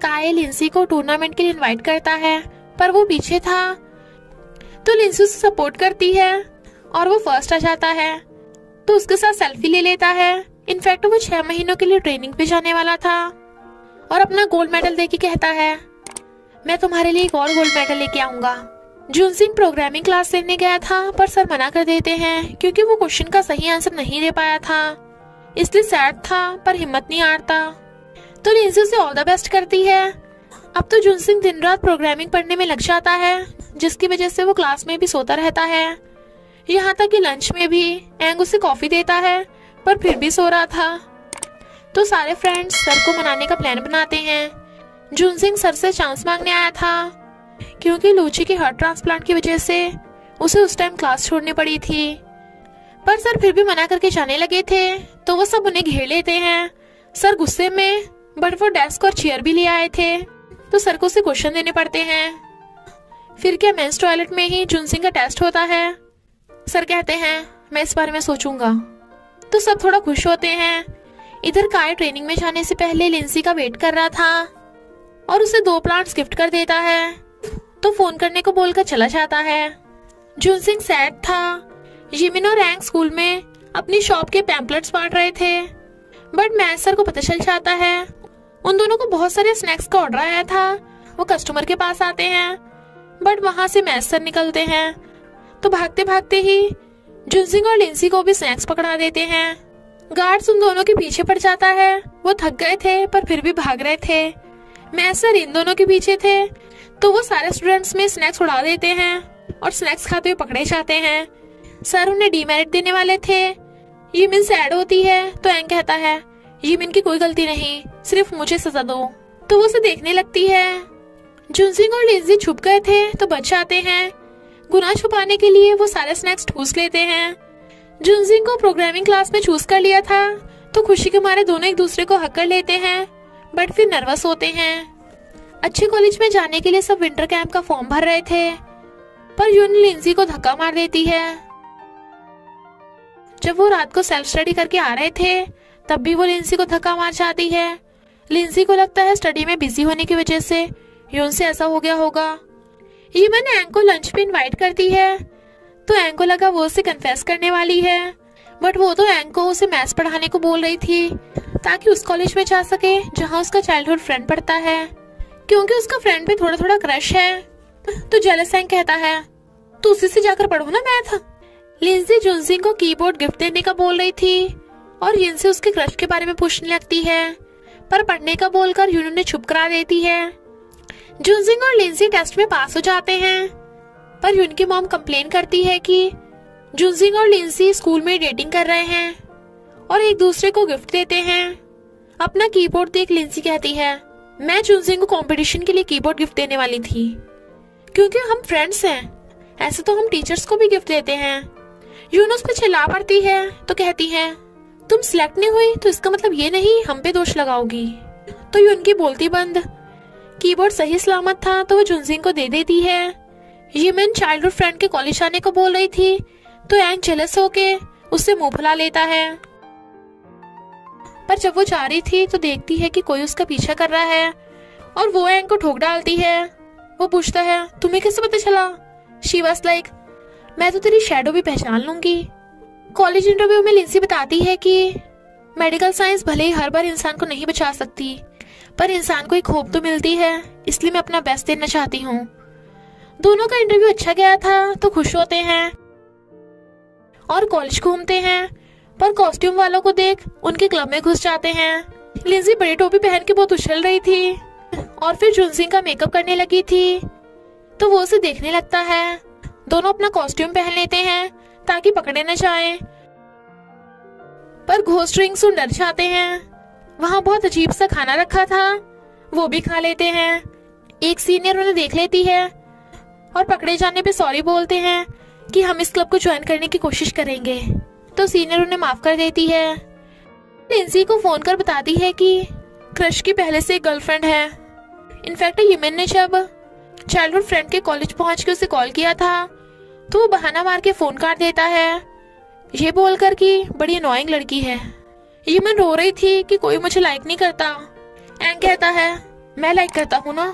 काय लिंसी को टूर्नामेंट के लिए इन्वाइट करता है पर वो पीछे था तो लिंसी उसे सपोर्ट करती है और वो फर्स्ट आ जाता है तो उसके साथ सेल्फी ले लेता है। इनफैक्ट वो 6 महीनों के लिए ट्रेनिंग पे जाने वाला था और अपना गोल्ड मेडल देके कहता है मैं तुम्हारे लिए एक और गोल्ड मेडल लेके आऊंगा। जुनसिंग प्रोग्रामिंग क्लास लेने गया था पर सर मना कर देते हैं क्योंकि वो क्वेश्चन का सही आंसर नहीं दे पाया था, इसलिए सैड था पर हिम्मत नहीं हारता तो लिंसी उसे ऑल द बेस्ट करती है। अब तो जुनसिंग दिन रात प्रोग्रामिंग पढ़ने में लग जाता है जिसकी वजह से वो क्लास में भी सोता रहता है, यहाँ तक कि लंच में भी। एंग उसे कॉफी देता है पर फिर भी सो रहा था तो सारे फ्रेंड्स सर को मनाने का प्लान बनाते हैं। जुनसिंग सर से चांस मांगने आया था क्योंकि लूची के हार्ट ट्रांसप्लांट की वजह से उसे उस टाइम क्लास छोड़नी पड़ी थी। पर सर फिर भी मना करके जाने लगे थे तो वो सब उन्हें घेर लेते हैं। सर गुस्से में बट वो डेस्क और चेयर भी ले आए थे तो सर को उसे क्वेश्चन देने पड़ते हैं। फिर क्या मेंस टॉयलेट में ही जुनसिंग का टेस्ट होता है। सर कहते हैं मैं इस बारे में सोचूंगा तो सब थोड़ा खुश होते हैं। इधर काय ट्रेनिंग में जाने से पहले लिंसी का वेट कर रहा था और उसे 2 प्लांट्स गिफ्ट कर देता है तो फोन करने को बोलकर चला जाता है। जुनसिंग सैड था। जिमिन और रैंग स्कूल में अपनी शॉप के पैम्पलेट्स बांट रहे थे बट मैथ सर को पता चल जाता है। उन दोनों को बहुत सारे स्नैक्स का ऑर्डर आया था। वो कस्टमर के पास आते हैं बट वहां से मैथ सर निकलते हैं तो भागते भागते ही जुनसिंग और लिंसी को भी स्नैक्स पकड़ा देते हैं। गार्ड्स उन दोनों के पीछे पड़ जाता है। वो थक गए थे पर फिर भी भाग रहे थे। मैथ सर इन दोनों के पीछे थे तो वो सारे स्टूडेंट्स में स्नैक्स उड़ा देते हैं और स्नैक्स खाते हुए पकड़े जाते हैं। सर उन्हें डीमेरिट देने वाले थे। यिमिन सैड होती है तो एंग कहता है यिमिन की कोई गलती नहीं, सिर्फ मुझे सजा दो। तो वो उसे देखने लगती है। जुनसिंग और लिंजी छुप गए थे तो बच जाते हैं। गुनाह छुपाने के लिए वो सारे स्नैक्स ठूस लेते हैं। जुनसिंग को प्रोग्रामिंग क्लास में चूज कर लिया था तो खुशी के मारे दोनों एक दूसरे को हक कर लेते हैं बट फिर नर्वस होते हैं। अच्छे कॉलेज में जाने के लिए सब विंटर कैंप का फॉर्म भर रहे थे पर यून लिंसी को धक्का मार देती है। जब वो रात को सेल्फ स्टडी करके आ रहे थे तब भी वो लिंसी को धक्का मार जाती है। लिंसी को लगता है स्टडी में बिजी होने की वजह से यून से ऐसा हो गया होगा। ईमन एंग को लंच पे इनवाइट करती है तो एंग को लगा वो उसे कन्फेस करने वाली है बट वो तो एंग को उसे मैथ्स पढ़ाने को बोल रही थी ताकि उस कॉलेज में जा सके जहाँ उसका चाइल्डहुड फ्रेंड पढ़ता है। क्योंकि उसका फ्रेंड पे थोड़ा थोड़ा क्रश है तो जेलस एंग कहता है तो उसी से जाकर पढ़ो ना मैथ। लिंसी जुनसिंग को कीबोर्ड गिफ्ट देने का बोल रही थी और यिनसे उसके क्रश के बारे में पूछने लगती है पर पढ़ने का बोलकर यून ने चुप करा देती है। जुनसिंग और लिंसी टेस्ट में पास हो जाते हैं पर यून की मॉम कंप्लेन करती है कि जुनसिंग और लिंसी स्कूल में डेटिंग कर रहे हैं और एक दूसरे को गिफ्ट देते हैं। अपना कीबोर्ड देख लिंसी कहती है मैं जुनसिंग को कंपटीशन के लिए कीबोर्ड गिफ्ट देने वाली थी क्योंकि हम फ्रेंड्स हैं, ऐसे तो हम टीचर्स को भी गिफ्ट देते हैं। यून उस पर चिल्ला पड़ती है तो कहती है तुम सिलेक्ट नहीं हुई तो इसका मतलब ये नहीं हम पे दोष लगाओगी। तो यून की बोलती बंद। कीबोर्ड सही सलामत था तो वो जुनसिंग को दे देती है। यिमिन चाइल्डहुड फ्रेंड के कॉलेज आने को बोल रही थी तो एंग जेलस होके उससे मुंह फुला लेता है। पर जब वो जा रही थी तो देखती है कि कोई उसका पीछा कर रहा है और वो एंग को ठोक डालती है। वो पूछता है तुम्हें कैसे पता चला। शी वाज लाइक मैं तो तेरी शैडो भी पहचान लूंगी। कॉलेज इंटरव्यू में लिंसी बताती है कि मेडिकल साइंस भले ही हर बार इंसान को नहीं बचा सकती पर इंसान को एक होप तो मिलती है, इसलिए मैं अपना बेस्ट देना चाहती हूँ। दोनों का इंटरव्यू अच्छा गया था तो खुश होते हैं और कॉलेज घूमते हैं पर कॉस्ट्यूम वालों को देख उनके क्लब में घुस जाते हैं। लिंसी बड़ी टोपी पहन के बहुत उछल रही थी और फिर जुनसिंग का मेकअप करने लगी थी तो वो उसे देखने लगता है। दोनों अपना कॉस्ट्यूम पहन लेते हैं ताकि पकड़े न जाएं। पर घोस्ट रिंग सुन डर जाते हैं। वहाँ बहुत अजीब सा खाना रखा था, वो भी खा लेते हैं। एक सीनियर उन्हें देख लेती है और पकड़े जाने पे सॉरी बोलते हैं कि हम इस क्लब को ज्वाइन करने की कोशिश करेंगे तो सीनियर उन्हें माफ कर देती है। लिंसी को फोन कर बताती है कि क्रश की पहले से एक गर्लफ्रेंड है। इनफैक्ट यिमिन ने जब चाइल्डहुड फ्रेंड के कॉलेज पहुंच के उसे कॉल किया था तो वो बहाना मार के फोन काट देता है ये बोलकर कि बड़ी अनोइंग लड़की है। यिमिन रो रही थी कि कोई मुझे लाइक नहीं करता। एंग कहता है मैं लाइक करता हूँ ना।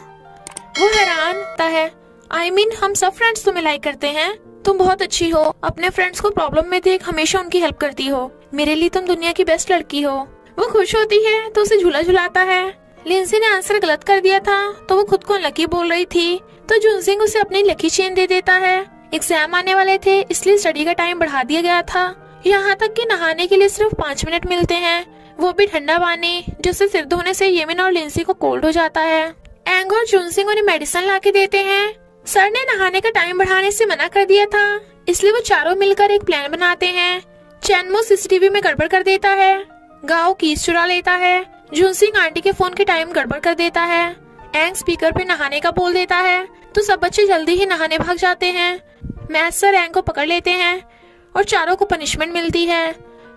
वो हैरान होता है I mean, हम सब फ्रेंड्स तुम्हें लाइक करते हैं, तुम बहुत अच्छी हो, अपने फ्रेंड्स को प्रॉब्लम में देख हमेशा उनकी हेल्प करती हो, मेरे लिए तुम दुनिया की बेस्ट लड़की हो। वो खुश होती है तो उसे झूला झुलाता है। लिंसी ने आंसर गलत कर दिया था तो वो खुद को लकी बोल रही थी तो जुनसिंग उसे अपनी लकी चेन दे देता है। एग्जाम आने वाले थे इसलिए स्टडी का टाइम बढ़ा दिया गया था। यहाँ तक कि नहाने के लिए सिर्फ 5 मिनट मिलते हैं, वो भी ठंडा पानी, जिससे सिर धोने से यिमिन और लिंसी को कोल्ड हो जाता है। एंग और जुनसिंग उन्हें मेडिसिन ला के देते हैं। सर ने नहाने का टाइम बढ़ाने से मना कर दिया था इसलिए वो चारों मिलकर एक प्लान बनाते हैं। चैनमो CCTV में गड़बड़ कर देता है, गाओ कीज चुरा लेता है, जुनसिंग आंटी के फोन के टाइम गड़बड़ कर देता है, एंग स्पीकर पे नहाने का बोल देता है तो सब बच्चे जल्दी ही नहाने भाग जाते हैं। मैथ सर एंग को पकड़ लेते हैं और चारों को पनिशमेंट मिलती है।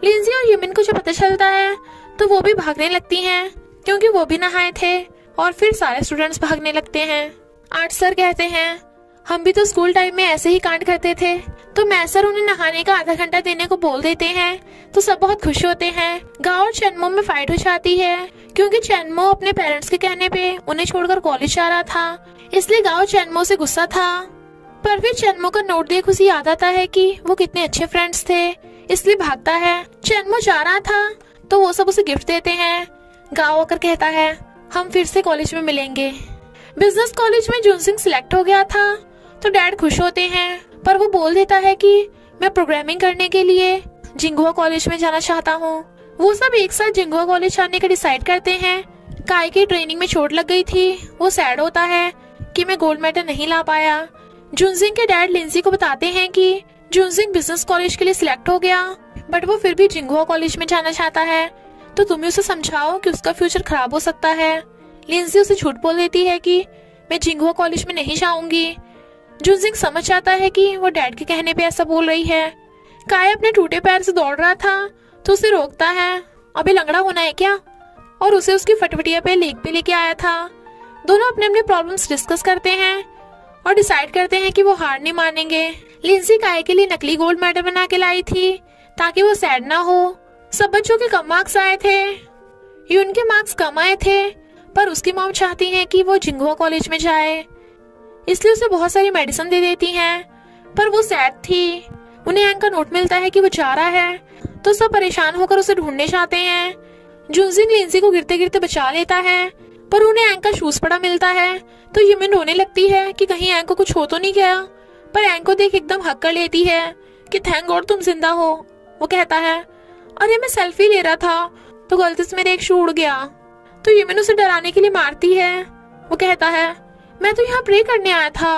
लिंजी और यूमिन को जब पता चलता है तो वो भी भागने लगती हैं, क्योंकि वो भी नहाए थे। और फिर सारे स्टूडेंट्स भागने लगते हैं। आर्ट सर कहते हैं हम भी तो स्कूल टाइम में ऐसे ही कांड करते थे। तो मैथ सर उन्हें नहाने का आधा घंटा देने को बोल देते हैं तो सब बहुत खुश होते हैं। गाओ और चैनमो में फाइट हो जाती है, क्योंकि चैनमो अपने पेरेंट्स के कहने पे उन्हें छोड़कर कॉलेज जा रहा था, इसलिए गाओ चैनमो से गुस्सा था। पर फिर चैनमो का नोट देख उसे याद आता है कि वो कितने अच्छे फ्रेंड्स थे, इसलिए भागता है। चैनमो जा रहा था तो वो सब उसे गिफ्ट देते हैं। गाओ आकर कहता है हम फिर से कॉलेज में मिलेंगे। बिजनेस कॉलेज में जूनसिंग सिलेक्ट हो गया था तो डैड खुश होते हैं, पर वो बोल देता है कि मैं प्रोग्रामिंग करने के लिए जिंगुआ कॉलेज में जाना चाहता हूँ। वो सब एक साथ जिंगुआ कॉलेज जाने का डिसाइड करते हैं। काई की ट्रेनिंग में चोट लग गई थी, वो सैड होता है कि मैं गोल्ड मेडल नहीं ला पाया। जूनसिंग के डैड लिंजी को बताते हैं कि जूनसिंग बिजनेस कॉलेज के लिए सिलेक्ट हो गया, बट वो फिर भी जिंगुआ कॉलेज में जाना चाहता है, तो तुम उसे समझाओ कि उसका फ्यूचर खराब हो सकता है। लिंजी उसे झूठ बोल देती है कि मैं जिंगुआ कॉलेज में नहीं जाऊंगी। जूनसिंग समझ जाता है कि वो डैड के कहने पे ऐसा बोल रही है। काई अपने टूटे पैर से दौड़ रहा था तो उसे रोकता है, अबे लंगड़ा होना है क्या, और उसे उसकी फटफटिया पे लेक पे लेके आया था। दोनों अपने अपने प्रॉब्लम्स डिस्कस करते हैं और डिसाइड करते हैं कि वो हार नहीं मानेंगे। लिंजी काई के लिए नकली गोल्ड मेडल बना के लाई थी ताकि वो सैड ना हो। सब बच्चों के कम मार्क्स आए थे, यून के मार्क्स कम आए थे, पर उसकी मॉम चाहती है कि वो जिंगुआ कॉलेज में जाए, इसलिए उसे बहुत सारी मेडिसिन दे देती हैं, पर वो सैड थी। उन्हें एंग का नोट मिलता है कि वो जा रहा है, तो सब परेशान होकर उसे ढूंढने जाते हैं। जूनसिंग लिंजी को गिरते गिरते बचा लेता है, पर उन्हें एंग का शूज पड़ा मिलता है तो यूमिन रोने लगती है कि कहीं एंग को कुछ हो तो नहीं गया। पर एंग को देख एकदम हक कर लेती है कि थैंक गॉड तुम जिंदा हो। वो कहता है अरे मैं सेल्फी ले रहा था तो गलती से मेरे एक शू उड़ गया। तो यूमिन उसे डराने के लिए मारती है। वो कहता है मैं तो यहाँ प्रे करने आया था।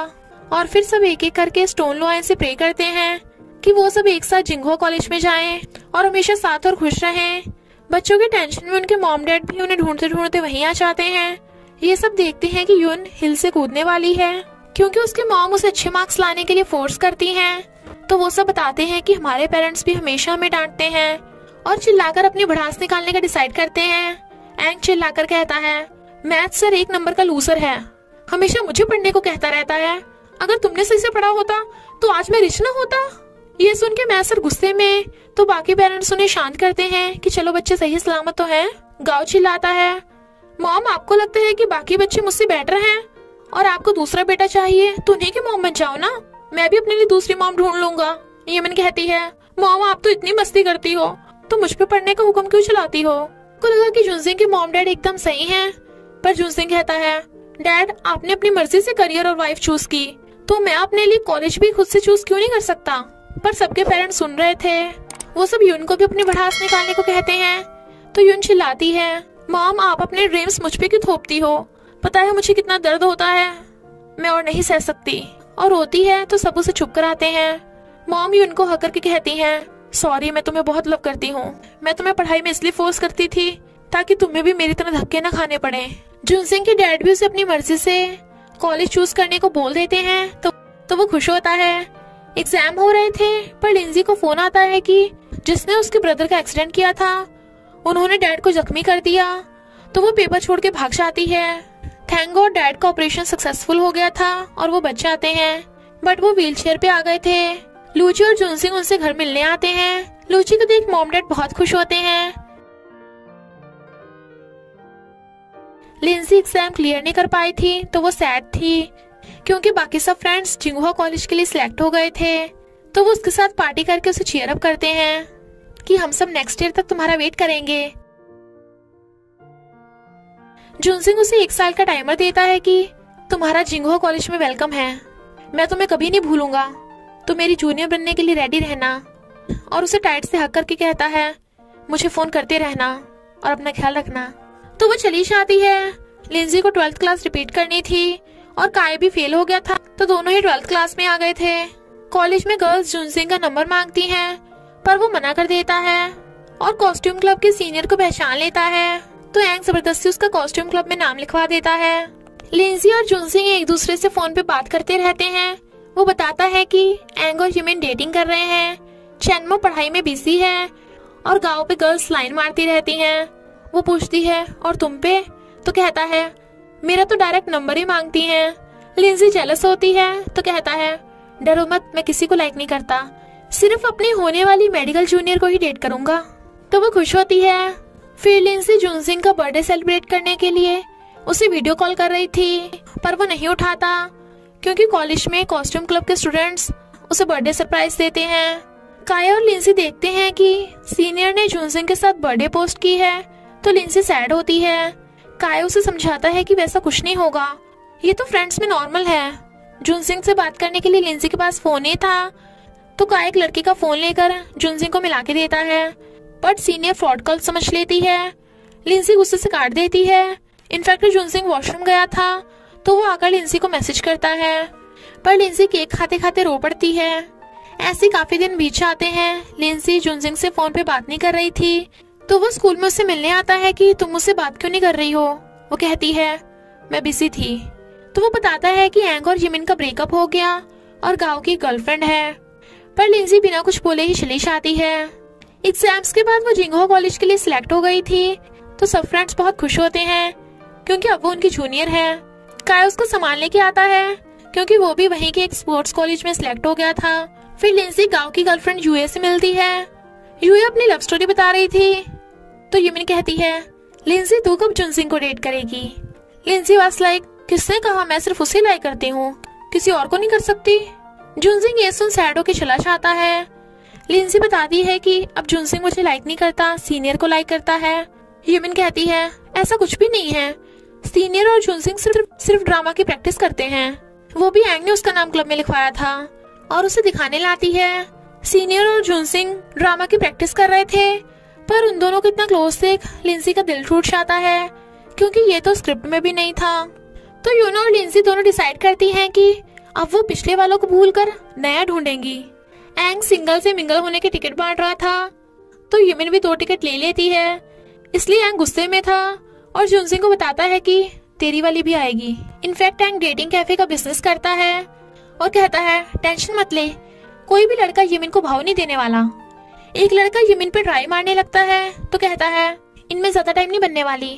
और फिर सब एक एक करके स्टोन लॉयन से प्रे करते हैं कि वो सब एक साथ जिंगुआ कॉलेज में जाएं और हमेशा साथ और खुश रहें। बच्चों के टेंशन में उनके मॉम डैड भी उन्हें ढूंढते ढूंढते वहीं आ जाते हैं। ये सब देखते हैं कि यून हिल से कूदने वाली है, क्योंकि उसके मॉम उसे अच्छे मार्क्स लाने के लिए फोर्स करती है। तो वो सब बताते हैं कि हमारे पेरेंट्स भी हमेशा हमें डांटते हैं, और चिल्लाकर अपनी भड़ास निकालने का डिसाइड करते हैं। एंग चिल्लाकर कहता है मैथ सर एक नंबर का लूजर है, हमेशा मुझे पढ़ने को कहता रहता है, अगर तुमने सही से पढ़ा होता तो आज मैं रिच ना होता। ये सुन के मैथ सर गुस्से में, तो बाकी पेरेंट्स उन्हें शांत करते हैं कि चलो बच्चे सही सलामत तो हैं। गाओ चिल्लाता है मॉम आपको लगता है कि बाकी बच्चे मुझसे बेटर हैं और आपको दूसरा बेटा चाहिए, तो उन्हीं की मॉम बन जाओ ना, मैं भी अपने लिए दूसरी मॉम ढूंढ लूंगा। यमन कहती है मॉम आप तो इतनी मस्ती करती हो, तो मुझ पे पढ़ने का हुक्म क्यों चलाती हो। को लगा कि जूनसिंग के मॉम डैड एकदम सही है, पर जूनसिंग कहता है डैड आपने अपनी मर्जी से करियर और वाइफ चूज की, तो मैं अपने लिए कॉलेज भी खुद से चूज क्यों नहीं कर सकता। पर सबके पेरेंट्स सुन रहे थे। वो सब यून को भी अपनी भड़ास निकालने को कहते हैं, तो यून चिल्लाती है मॉम आप अपने ड्रीम्स मुझ पे क्यों थोपती हो, पता है मुझे कितना दर्द होता है, मैं और नहीं सह सकती। और रोती है तो सब उसे चुप कराते हैं। मॉम यून को हक करके कहती है सॉरी मैं तुम्हें बहुत लव करती हूँ, मैं तुम्हें पढ़ाई में इसलिए फोर्स करती थी ताकि तुम्हें भी मेरी तरह धक्के न खाने पड़े। जूनसिंग के डैड भी उसे अपनी मर्जी से कॉलेज चूज करने को बोल देते हैं तो वो खुश होता है। एग्जाम हो रहे थे पर लिंजी को फोन आता है कि जिसने उसके ब्रदर का एक्सीडेंट किया था उन्होंने डैड को जख्मी कर दिया, तो वो पेपर छोड़ के भाग जाती है। थैंक गॉड डैड का ऑपरेशन सक्सेसफुल हो गया था और वो बच जाते हैं, बट वो व्हील चेयर पे आ गए थे। लूची और जूनसिंग उनसे घर मिलने आते हैं। लूची को देख मॉम डैड बहुत खुश होते हैं। लिंजी एग्जाम क्लियर नहीं कर पाई थी तो वो सैड थी, क्योंकि बाकी सब फ्रेंड्स जिंगुआ कॉलेज के लिए सिलेक्ट हो गए थे। तो वो उसके साथ पार्टी करके उसे चीयर अप करते हैं कि हम सब नेक्स्ट ईयर तक तुम्हारा वेट करेंगे। जूनसिंग उसे 1 साल का टाइमर देता है कि तुम्हारा जिंगुआ कॉलेज में वेलकम है, मैं तुम्हें कभी नहीं भूलूंगा, तुम मेरी जूनियर बनने के लिए रेडी रहना। और उसे टाइट से हक करके कहता है मुझे फोन करते रहना और अपना ख्याल रखना। तो वो चली जाती है। लिंजी को 12th क्लास रिपीट करनी थी और काई भी फेल हो गया था, तो दोनों ही 12th क्लास में आ गए थे। कॉलेज में गर्ल्स जूनसिंग का नंबर मांगती हैं, पर वो मना कर देता है और कॉस्ट्यूम क्लब के सीनियर को पहचान लेता है, तो एंग जबरदस्ती उसका कॉस्ट्यूम क्लब में नाम लिखवा देता है। लिंजी और जुनसिंग एक दूसरे से फोन पे बात करते रहते हैं। वो बताता है कि एंग और जिमिन डेटिंग कर रहे हैं, चैनमो पढ़ाई में बिजी है और गांव पे गर्ल्स लाइन मारती रहती हैं। वो पूछती है और तुम पे, तो कहता है मेरा तो डायरेक्ट नंबर ही मांगती हैं। लिंजी जेलस होती है तो कहता है डरो मत, मैं किसी को लाइक नहीं करता, सिर्फ अपनी होने वाली मेडिकल जूनियर को ही डेट करूंगा। तो वो खुश होती है। फिर लिंजी जुनसिंग का बर्थडे सेलिब्रेट करने के लिए उसे वीडियो कॉल कर रही थी पर वो नहीं उठाता क्योंकि कॉलेज में कॉस्ट्यूम क्लब के स्टूडेंट्स उसे बर्थडे सरप्राइज देते हैं। काया और लिंजी देखते हैं कि सीनियर ने जुनसिंग के साथ बर्थडे पोस्ट की है तो लिंजी सैड होती है। काया उसे समझाता है कि वैसा कुछ नहीं होगा, ये तो फ्रेंड्स में नॉर्मल है। जुनसिंग से बात करने के लिए लिंजी के पास फोन नहीं था तो काया एक लड़की का फोन लेकर जुनसिंग को मिला के देता है पर सीनियर फ्रॉड कॉल समझ लेती है। लिंजी गुस्से से काट देती है। इनफैक्ट जुनसिंग वॉशरूम गया था तो वो आकर लिंजी को मैसेज करता है पर लिंजी केक खाते खाते रो पड़ती है। ऐसे काफी दिन बीत जाते हैं। लिंजी जुनसिंग से फोन पे बात नहीं कर रही थी तो वो स्कूल में उससे मिलने आता है कि तुम मुझसे बात क्यों नहीं कर रही हो। वो कहती है मैं बिजी थी। तो वो बताता है कि एंग और जिमिन का ब्रेकअप हो गया और गाँव की गर्लफ्रेंड है पर लिंजी बिना कुछ बोले ही चली जाती है। एग्जाम्स के बाद वो जिंगहो कॉलेज के लिए सिलेक्ट हो गई थी तो सब फ्रेंड्स बहुत खुश होते हैं क्योंकि अब वो उनकी जूनियर है। काया उसको संभालने के आता है क्योंकि वो भी वहीं के एक स्पोर्ट्स कॉलेज में सिलेक्ट हो गया था। फिर लिंजी गांव की गर्लफ्रेंड यूए से मिलती है। यूए अपनी लव स्टोरी बता रही थी तो युमिन कहती है लिंजी तू कब जुनसिंग को डेट करेगी। लिंजी वाज लाइक किसने कहा, मैं सिर्फ उसे लाइक करती हूँ, किसी और को नहीं कर सकती। जुनसिंग ये सुन सैड होकर चला जाता है। लिंजी बताती है कि अब जुनसिंग मुझे लाइक नहीं करता, सीनियर को लाइक करता है। युमिन कहती है ऐसा कुछ भी नहीं है, सीनियर और जुनसिंग सिर्फ ड्रामा की प्रैक्टिस करते हैं। वो भी एंग ने उसका नाम क्लब में लिखवाया था और उसे दिखाने लाती है। सीनियर और जुनसिंग ड्रामा की प्रैक्टिस कर रहे थे पर उन दोनों को इतना क्लोज देख लिंजी का दिल टूट जाता है क्योंकि ये तो स्क्रिप्ट में भी नहीं था। तो यूनो और लिंजी दोनों डिसाइड करती हैं कि अब वो पिछले वालों को भूल कर नया ढूंढेंगी। एंग सिंगल से मिंगल होने की टिकट बांट रहा था तो युमिन भी 2 टिकट ले लेती है, इसलिए एंग गुस्से में था और जुनसिंग को बताता है कि तेरी वाली भी आएगी। इनफैक्ट एंग डेटिंग कैफे का बिजनेस करता है और कहता है टेंशन मत ले, कोई भी लड़का यमिन को भाव नहीं देने वाला। एक लड़का यमिन पे ट्राई मारने लगता है तो कहता है इनमें ज्यादा टाइम नहीं बनने वाली,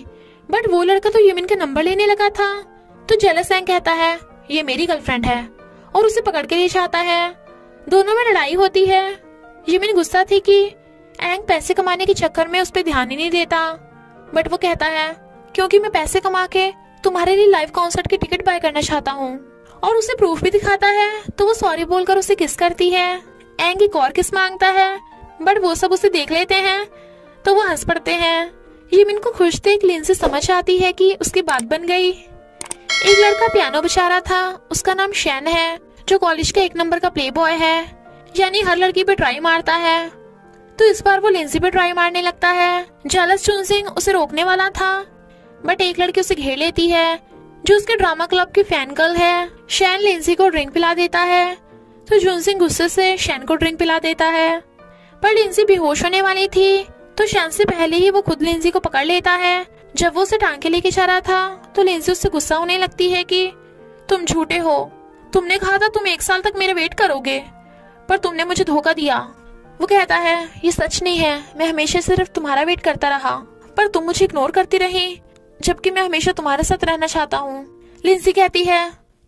बट वो लड़का तो यमिन का नंबर लेने लगा था। तो जेलस एंग कहता है ये मेरी गर्लफ्रेंड है और उसे पकड़ के ले जाता है। दोनों में लड़ाई होती है। यमिन गुस्सा थी कि एंग पैसे कमाने के चक्कर में उस पर ध्यान ही नहीं देता, बट वो कहता है क्योंकि मैं पैसे कमा के तुम्हारे लिए लाइव कॉन्सर्ट की टिकट बाय करना चाहता हूँ और उसे प्रूफ भी दिखाता है। तो वो सॉरी बोलकर उसे किस करती है। एंग एक और किस मांगता है बट वो सब उसे देख लेते हैं तो वो हंस पड़ते हैं। यमिन को खुश देख लिंजी समझ आती है कि उसकी बात बन गई। एक लड़का पियानो बजा रहा था, उसका नाम शैन है, जो कॉलेज का 1 नंबर का प्ले बॉय है, यानी हर लड़की पे ट्राई मारता है। तो इस बार वो लिंजी पे ट्राई मारने लगता है। जेलस जुनसिंग उसे रोकने वाला था बट एक लड़की उसे घेर लेती है जो उसके ड्रामा क्लब की फैन गर्ल है। शैन लिंजी को ड्रिंक पिला देता है तो जुनसिंग गुस्से से शैन को ड्रिंक पिला देता है पर लिंजी बेहोश होने वाली थी तो शैन से पहले ही वो खुद लिंजी को पकड़ लेता है। जब वो उसे टांग के लेके जा रहा था तो लिंजी उससे गुस्सा होने लगती है कि तुम झूठे हो, तुमने कहा था तुम 1 साल तक मेरा वेट करोगे पर तुमने मुझे धोखा दिया। वो कहता है ये सच नहीं है, मैं हमेशा सिर्फ तुम्हारा वेट करता रहा पर तुम मुझे इग्नोर करती रही, जबकि मैं हमेशा तुम्हारे साथ रहना चाहता हूँ। लिंजी कहती है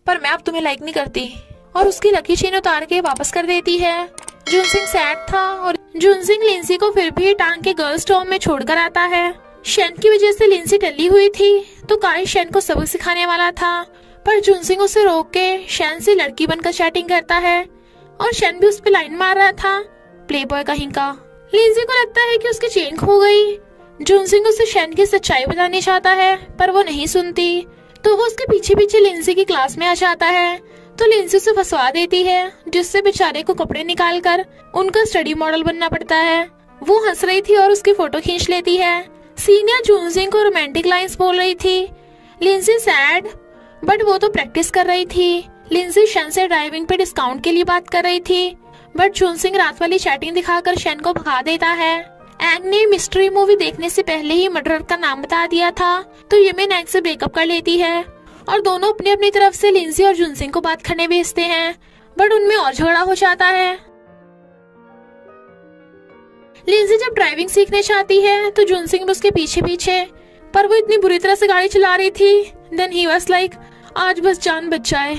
पर मैं अब तुम्हें लाइक नहीं करती और उसकी लकी चेन उतार के वापस कर देती है। जुनसिंग सैड था और जुनसिंग लिंजी को फिर भी टांग के गर्ल्स टॉम में छोड़कर आता है। शैन की वजह से लिंजी टली हुई थी तो काई शैन को सबक सिखाने वाला था पर जुनसिंग उसे रोक के शैन से लड़की बनकर चैटिंग करता है और शैन भी उस पर लाइन मार रहा था, प्ले बॉय कहीं का। लिंजी को लगता है कि उसकी चेन खो गई। जुनसिंग उसे शैन की सच्चाई बताने चाहता है पर वो नहीं सुनती तो वो उसके पीछे पीछे लिंजी की क्लास में आ जाता है। तो लिंजी उसे फंसवा देती है जिससे बेचारे को कपड़े निकाल कर उनका स्टडी मॉडल बनना पड़ता है। वो हंस रही थी और उसकी फोटो खींच लेती है। सीनियर जुनसिंग को रोमांटिक लाइंस बोल रही थी। लिंजी सैड बट वो तो प्रैक्टिस कर रही थी। लिंजी शैन से ड्राइविंग पे डिस्काउंट के लिए बात कर रही थी बट जुनसिंग रात वाली चैटिंग दिखाकर शैन को भगा देता है। एंग ने मिस्ट्री मूवी देखने से पहले ही मर्डर का नाम बता दिया था तो यमिन एंग से ब्रेकअप कर लेती है और दोनों अपनी अपनी तरफ से लिंसी और जुनसिंग को बात करने भेजते हैं, बट उनमें और झगड़ा हो जाता है। लिंसी जब ड्राइविंग सीखने चाहती है तो जुनसिंग उसके पीछे पीछे, पर वो इतनी बुरी तरह से गाड़ी चला रही थी। देन ही वाज लाइक, आज बस जान बच जाए।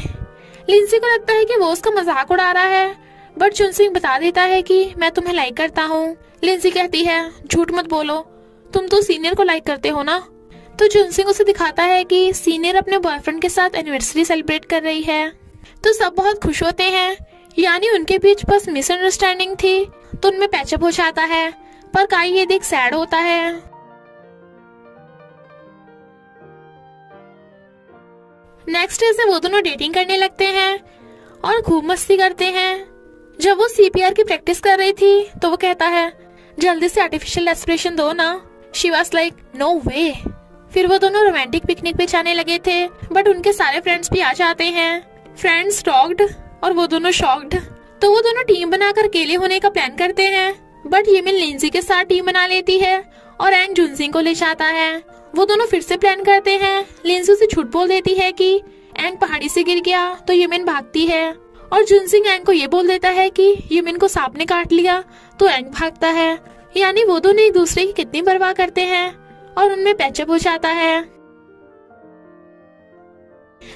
लिंसी को लगता है कि वो उसका मजाक उड़ा रहा है, बट जुनसिंग बता देता है कि मैं तुम्हें लाइक करता हूँ। लिंसी कहती है, झूठ मत बोलो, तुम तो सीनियर को लाइक करते हो ना। तो जुनसिंग उसे दिखाता है कि सीनियर अपने बॉयफ्रेंड के साथ एनिवर्सरी सेलिब्रेट कर रही है। तो सब बहुत खुश होते हैं, यानी उनके बीच बस मिसअंडरस्टैंडिंग थी, तो उनमें पैचअप हो जाता है। पर काई ये देख सैड होता है। नेक्स्ट डे से वो दोनों डेटिंग करने लगते हैं और खूब मस्ती करते हैं। जब वो सीपीआर की प्रैक्टिस कर रही थी तो वो कहता है, जल्दी से आर्टिफिशियल रेस्पिरेशन दो ना। She was like, no way. फिर वो दोनों रोमांटिक पिकनिक पे जाने लगे थे, बट उनके सारे फ्रेंड्स भी आ जाते हैं। फ्रेंड्स टॉक्ड और वो दोनों शॉक्ड। तो वो दोनों टीम बनाकर केले होने का प्लान करते हैं, बट ये मिन लिंसी के साथ टीम बना लेती है और एंग जुनसिंग को ले जाता है। वो दोनों फिर से प्लान करते हैं। लिंसी से झूठ बोल देती है कि एंग पहाड़ी से गिर गया, तो येमिन भागती है और जुनसिंग एंग को ये बोल देता है कि येमिन को सांप ने काट लिया, तो एंग भागता है। यानी वो दोनों एक दूसरे की कितनी परवाह करते हैं और उनमें पैचअप हो जाता है।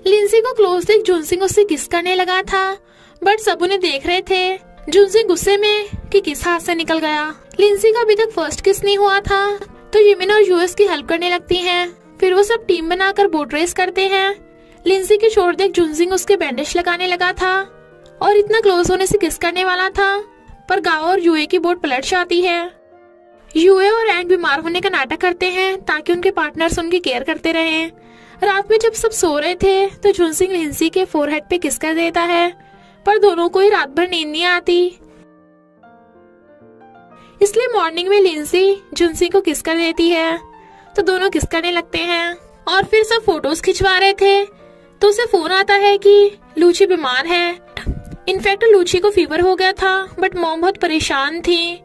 लिंसी को क्लोज देख जुनसिंग उससे किस करने लगा था, बट सब उन्हें देख रहे थे। जुनसिंग गुस्से में कि किस हाथ से निकल गया। लिंसी का अभी तक फर्स्ट किस नहीं हुआ था, तो येमिन और यूएस की हेल्प करने लगती हैं। फिर वो सब टीम बनाकर बोट रेस करते हैं। लिंसी के छोड़ देख जुनसिंग उसके बैंडेज लगाने लगा था और इतना क्लोज होने से किस करने वाला था, पर गाओ और यूए की बोट पलट जाती है। यूए और एंड बीमार होने का नाटक करते हैं ताकि उनके पार्टनर्स उनकी केयर करते रहे। रात में जब सब सो रहे थे तो जुनसिंग लिंसी के फोरहेड पे किस कर देता है, पर दोनों को ही रात भर नींद नहीं आती। इसलिए मॉर्निंग में लिंसी जुनसिंग को किस कर देती है, तो दोनों किस करने लगते हैं। और फिर सब फोटोज खिंचवा रहे थे तो उसे फोन आता है कि लूची बीमार है। इनफैक्ट लूची को फीवर हो गया था, बट मॉम बहुत परेशान थी।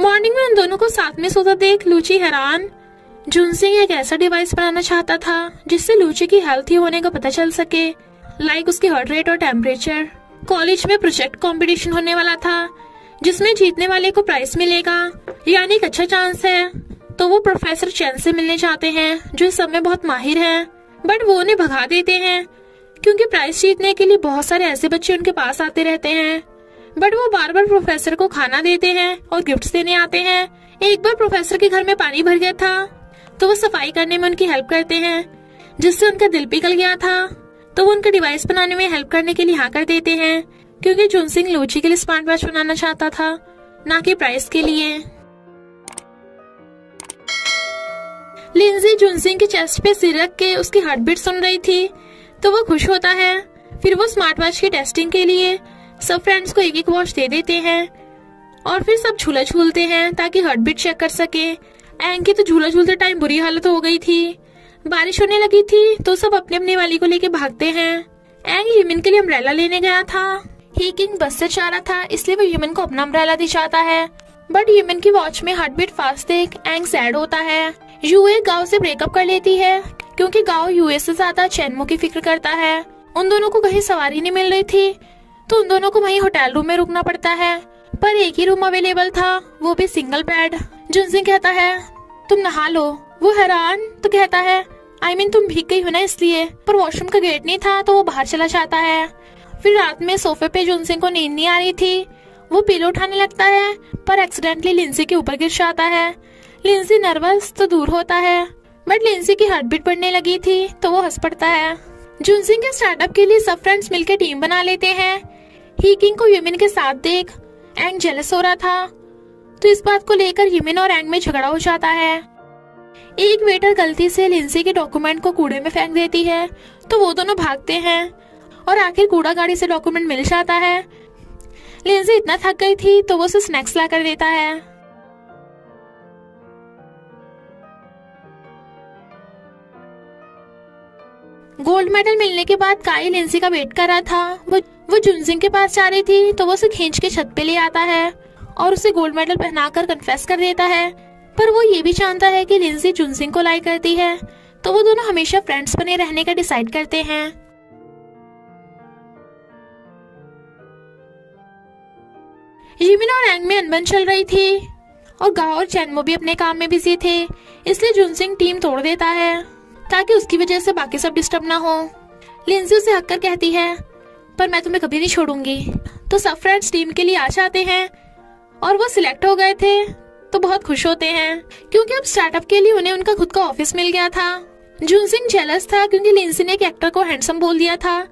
मॉर्निंग में उन दोनों को साथ में सोता देख लूची हैरान। जुनसिंग एक ऐसा डिवाइस बनाना चाहता था जिससे लूची की हेल्थी होने का पता चल सके, लाइक उसकी हार्ट रेट और टेम्परेचर। कॉलेज में प्रोजेक्ट कंपटीशन होने वाला था जिसमें जीतने वाले को प्राइस मिलेगा, यानी एक अच्छा चांस है। तो वो प्रोफेसर चैन से मिलने जाते हैं जो इस सब में बहुत माहिर हैं, बट वो उन्हें भगा देते हैं क्योंकि प्राइस जीतने के लिए बहुत सारे ऐसे बच्चे उनके पास आते रहते हैं, बट वो बार बार प्रोफेसर को खाना देते हैं और गिफ्ट देने आते हैं। एक बार प्रोफेसर के घर में पानी भर गया था तो वो सफाई करने में उनकी हेल्प करते हैं, जिससे उनका दिल पिघल गया था। तो वो उनका डिवाइस बनाने में हेल्प करने के लिए हाँ कर देते हैं, क्योंकि जुनसिंग लूची के लिए स्मार्ट वॉच बनाना चाहता था, ना कि प्राइस के लिए। लिंसी जुनसिंग के चेस्ट पे सिर रख के उसकी हार्ट बीट सुन रही थी, तो वो खुश होता है। फिर वो स्मार्ट वॉच की टेस्टिंग के लिए सब फ्रेंड्स को एक एक वॉच दे देते हैं और फिर सब झूला झूलते हैं ताकि हार्ट बीट चेक कर सके। एंग की तो झूला झूलते टाइम बुरी हालत हो गई थी। बारिश होने लगी थी तो सब अपने अपने वाली को लेके भागते हैं। एंग ह्यूमन के लिए अम्ब्रेला लेने गया था। ही किंग बस से जा रहा था, इसलिए वो ह्यूमन को अपना अम्ब्रेला दे जाता है, बट ह्यूमन की वॉच में हार्ट बीट फास्ट देख एंग सैड होता है। यूए गाओ से ब्रेकअप कर लेती है क्योंकि गाओ यूए से ज्यादा चैनमो की फिक्र करता है। उन दोनों को कहीं सवारी नहीं मिल रही थी, तो उन दोनों को वहीं होटल रूम में रुकना पड़ता है, पर एक ही रूम अवेलेबल था, वो भी सिंगल बेड। जुनसिंग कहता है, तुम नहा लो। वो हैरान तो कहता है, आई मीन तुम भीग गई हो ना इसलिए, पर वॉशरूम का गेट नहीं था तो वो बाहर चला जाता है। फिर रात में सोफे पे जुनसिंग को नींद नहीं आ रही थी। वो पिलो उठाने लगता है पर एक्सीडेंटली लिंसी के ऊपर गिर जाता है। लिंसी नर्वस तो दूर होता है, बट लिंसी की हार्ट बीट बढ़ने लगी थी तो वो हंस पड़ता है। जुनसिंग के स्टार्टअप के लिए सब फ्रेंड्स मिलकर टीम बना लेते हैं। ही किंग को यूमिन के साथ देख एंग जेलस हो रहा था, तो इस बात को लेकर यूमिन और एंग में झगड़ा हो जाता है। एक वेटर गलती से लिंसी के डॉक्यूमेंट को कूड़े में फेंक देती है, तो वो दोनों भागते हैं और आखिर कूड़ा गाड़ी से डॉक्यूमेंट मिल जाता है। लिंसी इतना थक गई थी तो वो उसे स्नैक्स ला कर देता है। गोल्ड मेडल मिलने के बाद काई लिंसी का वेट कर रहा था। वो जुनसिंग के पास जा रही थी तो वो उसे खींच के छत पे ले आता है और उसे गोल्ड मेडल पहनाकर कन्फेस कर देता है। पर वो ये भी जानता है कि लिंसी जुनसिंग को लाइक करती है, तो वो दोनों हमेशा फ्रेंड्स बने रहने का डिसाइड करते हैं। जिमिन और एंग में अनबन चल रही थी और गाओ और चैनमो भी अपने काम में बिजी थे, इसलिए जुनसिंग टीम तोड़ देता है ताकि उसकी वजह से बाकी सब डिस्टर्ब ना हो। लिंजी उसे हक कर कहती है पर मैं तुम्हें कभी नहीं छोड़ूंगी। तो सब फ्रेंड्स टीम के लिए आ जाते हैं और वो सिलेक्ट हो गए थे तो बहुत खुश होते हैं क्योंकि अब स्टार्टअप के लिए उन्हें उनका खुद का ऑफिस मिल गया था। जुनसिंग जेलस था क्योंकि लिंजी ने एक एक्टर को हैंडसम बोल दिया था,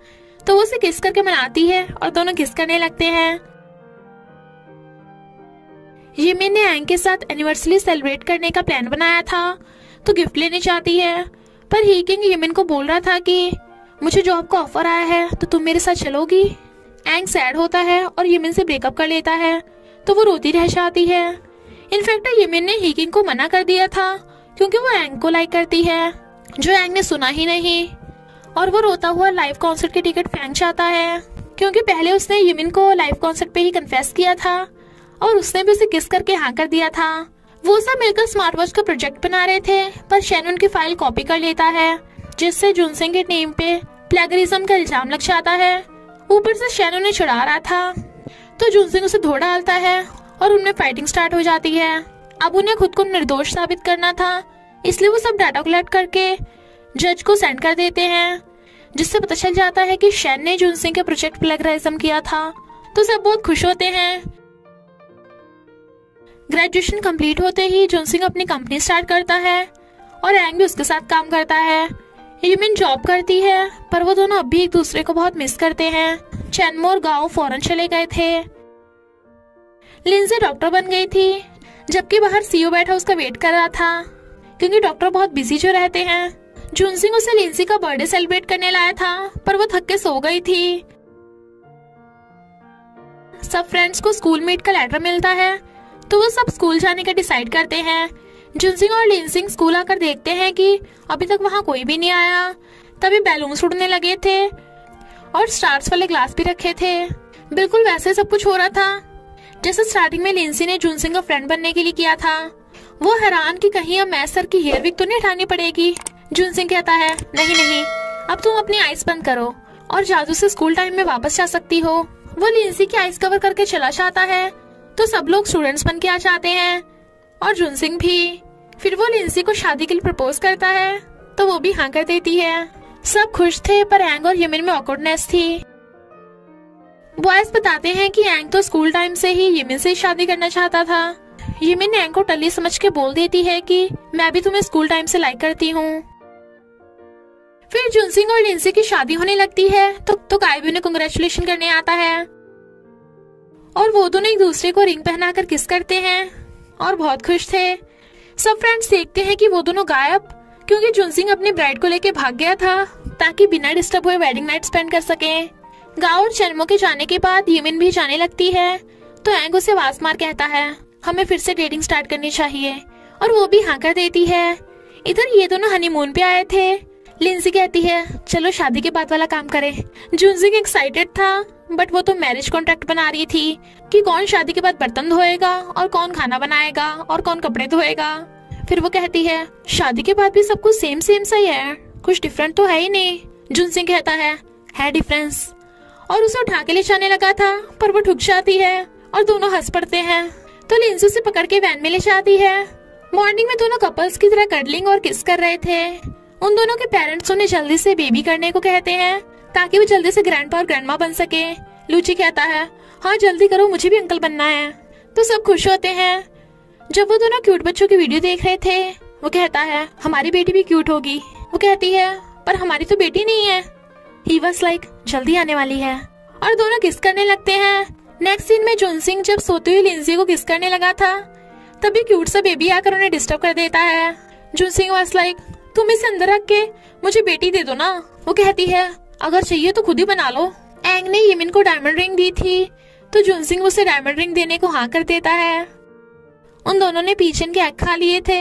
तो वो उसे किस करके मनाती है और दोनों किस करने लगते हैं। जिमिन ने एंग के साथ एनिवर्सरी सेलिब्रेट करने का प्लान बनाया था तो गिफ्ट लेने जाती है, पर ही किंग जिमिन को बोल रहा था कि मुझे जॉब का ऑफर आया है तो तुम मेरे साथ चलोगी। एंग सैड होता है और जिमिन से ब्रेकअप कर लेता है तो वो रोती रह जाती है। इनफैक्ट जिमिन ने ही किंग को मना कर दिया था क्योंकि वो एंग को लाइक करती है जो एंग ने सुना ही नहीं, और वो रोता हुआ लाइव कॉन्सर्ट की टिकट फेंक जाता है क्योंकि पहले उसने जिमिन को लाइव कॉन्सर्ट पे ही कन्फेस किया था और उसने भी उसे किस करके हाँ कर दिया था। वो सब मिलकर स्मार्ट वॉच का प्रोजेक्ट बना रहे थे पर शैन उनकी फाइल कॉपी कर लेता है जिससे जुनसिंग के टीम पे प्लेगरिज्म का इल्जाम लग जाता है। ऊपर से शैन उन्हें छुड़ा रहा था तो जुनसिंग उसे धो डालता है और उनमें फाइटिंग स्टार्ट हो जाती है। अब उन्हें खुद को निर्दोष साबित करना था इसलिए वो सब डाटा कलेक्ट करके जज को सेंड कर देते हैं जिससे पता चल जाता है कि शैन ने जुनसिंग के प्रोजेक्ट प्लेगरिज्म किया था, तो सब बहुत खुश होते हैं। ग्रेजुएशन कंप्लीट होते ही जुनसिंग अपनी कंपनी स्टार्ट करता है और एंग भी उसके साथ काम करता है। जिमिन जॉब करती है पर वो दोनों अब भी एक दूसरे को बहुत मिस करते हैं। चैनमो और गाओ फॉरेन चले गए थे। लिंजी डॉक्टर बन गई थी जबकि बाहर सीईओ बैठा उसका वेट कर रहा था क्योंकि डॉक्टर बहुत बिजी जो रहते हैं। जुनसिंग उसे लिंजी का बर्थडे सेलिब्रेट करने लाया था पर वो थक के सो गई थी। सब फ्रेंड्स को स्कूल मीट का लेटर मिलता है तो वो सब स्कूल जाने का डिसाइड करते हैं। जुनसिंग और लिंजिंग स्कूल आकर देखते हैं कि अभी तक वहाँ कोई भी नहीं आया। तभी बैलून्स उड़ने लगे थे और स्टार्स वाले ग्लास भी रखे थे। बिल्कुल वैसे सब कुछ हो रहा था जैसे स्टार्टिंग में लिंजी ने जुनसिंग का फ्रेंड बनने के लिए किया था। वो हैरान कि कहीं अब मैं सर की हेयर विक तो नहीं हटानी पड़ेगी। जुनसिंग कहता है नहीं अब तुम अपनी आईज बंद करो और जादू से स्कूल टाइम में वापस जा सकती हो। वो लिंजी की आईज कवर करके चला जाता है तो सब लोग स्टूडेंट्स बन के आ जाते हैं और जुनसिंग भी। फिर वो लिंजी को शादी के लिए प्रपोज करता है तो वो भी हाँ कर देती है। सब खुश थे पर एंग और यमिन में ऑकवर्डनेस थी। बॉयज बताते हैं कि एंग तो स्कूल टाइम से ही यमिन से शादी करना चाहता था। यमिन ने एंग को टल्ली समझ के बोल देती है कि मैं भी तुम्हें स्कूल टाइम से लाइक करती हूँ। फिर जुनसिंग और लिंजी की शादी होने लगती है तो काई भी उन्हें कांग्रेचुलेशन करने आता है और वो दोनों एक दूसरे को रिंग पहनाकर किस करते हैं और बहुत खुश थे। सब फ्रेंड्स देखते हैं कि वो दोनों गायब क्योंकि जुनसिंग अपनी ब्राइड को लेके भाग गया था ताकि बिना डिस्टर्ब हुए वेडिंग नाइट स्पेंड कर सके। गाओ और चैनमो के जाने के बाद यमिन भी जाने लगती है तो एंग उसे आवाज मार कहता है हमें फिर से डेटिंग स्टार्ट करनी चाहिए और वो भी हाँ कर देती है। इधर ये दोनों हनीमून पे आए थे। लिंजी कहती है चलो शादी के बाद वाला काम करे। जुनसिंग एक्साइटेड था बट वो तो मैरिज कॉन्ट्रैक्ट बना रही थी कि कौन शादी के बाद बर्तन धोएगा और कौन खाना बनाएगा और कौन कपड़े धोएगा। फिर वो कहती है शादी के बाद भी सब कुछ सेम सा ही है, कुछ डिफरेंट तो है ही नहीं। जुनसिंग कहता है डिफरेंस और उसे उठा के ले जाने लगा था पर वो ठुक जाती है और दोनों हंस पड़ते हैं तो लिंजी से पकड़ के वैन में ले जाती है। मॉर्निंग में दोनों कपल्स की तरह कर्डलिंग और किस कर रहे थे। उन दोनों के पेरेंट्स उन्हें जल्दी से बेबी करने को कहते हैं ताकि वो जल्दी से ग्रैंडपा और ग्रैंडमा बन सके। लूची कहता है हाँ जल्दी करो मुझे भी अंकल बनना है। तो सब खुश होते हैं। जब वो दोनों क्यूट बच्चों की वीडियो देख रहे थे वो कहता है हमारी बेटी भी क्यूट होगी। वो कहती है पर हमारी तो बेटी नहीं है। ही वाज लाइक जल्दी आने वाली है और दोनों किस करने लगते हैं। नेक्स्ट सीन में जुनसिंग जब सोते हुए लिंजी को किस करने लगा था तभी क्यूट सा बेबी आकर उन्हें डिस्टर्ब कर देता है। जुनसिंग वाज लाइक तुम इसे अंदर रख के मुझे बेटी दे दो ना। वो कहती है अगर चाहिए तो खुद ही बना लो। एंग ने यमिन को डायमंड रिंग दी थी तो जुनसिंग उसे डायमंड रिंग देने को हाँ कर देता है। उन दोनों ने पीछे के एग खा लिए थे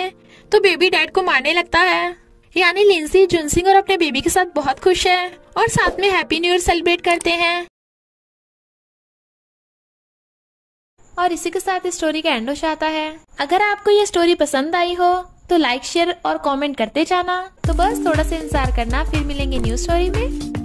तो बेबी डैड को मारने लगता है। यानी लिंजी जुनसिंग और अपने बेबी के साथ बहुत खुश है और साथ में हैप्पी न्यू ईयर सेलिब्रेट करते हैं। और इसी के साथ इस स्टोरी का एंड हो जाता है। अगर आपको ये स्टोरी पसंद आई हो तो लाइक शेयर और कमेंट करते जाना। तो बस थोड़ा सा इंतजार करना, फिर मिलेंगे न्यू स्टोरी में।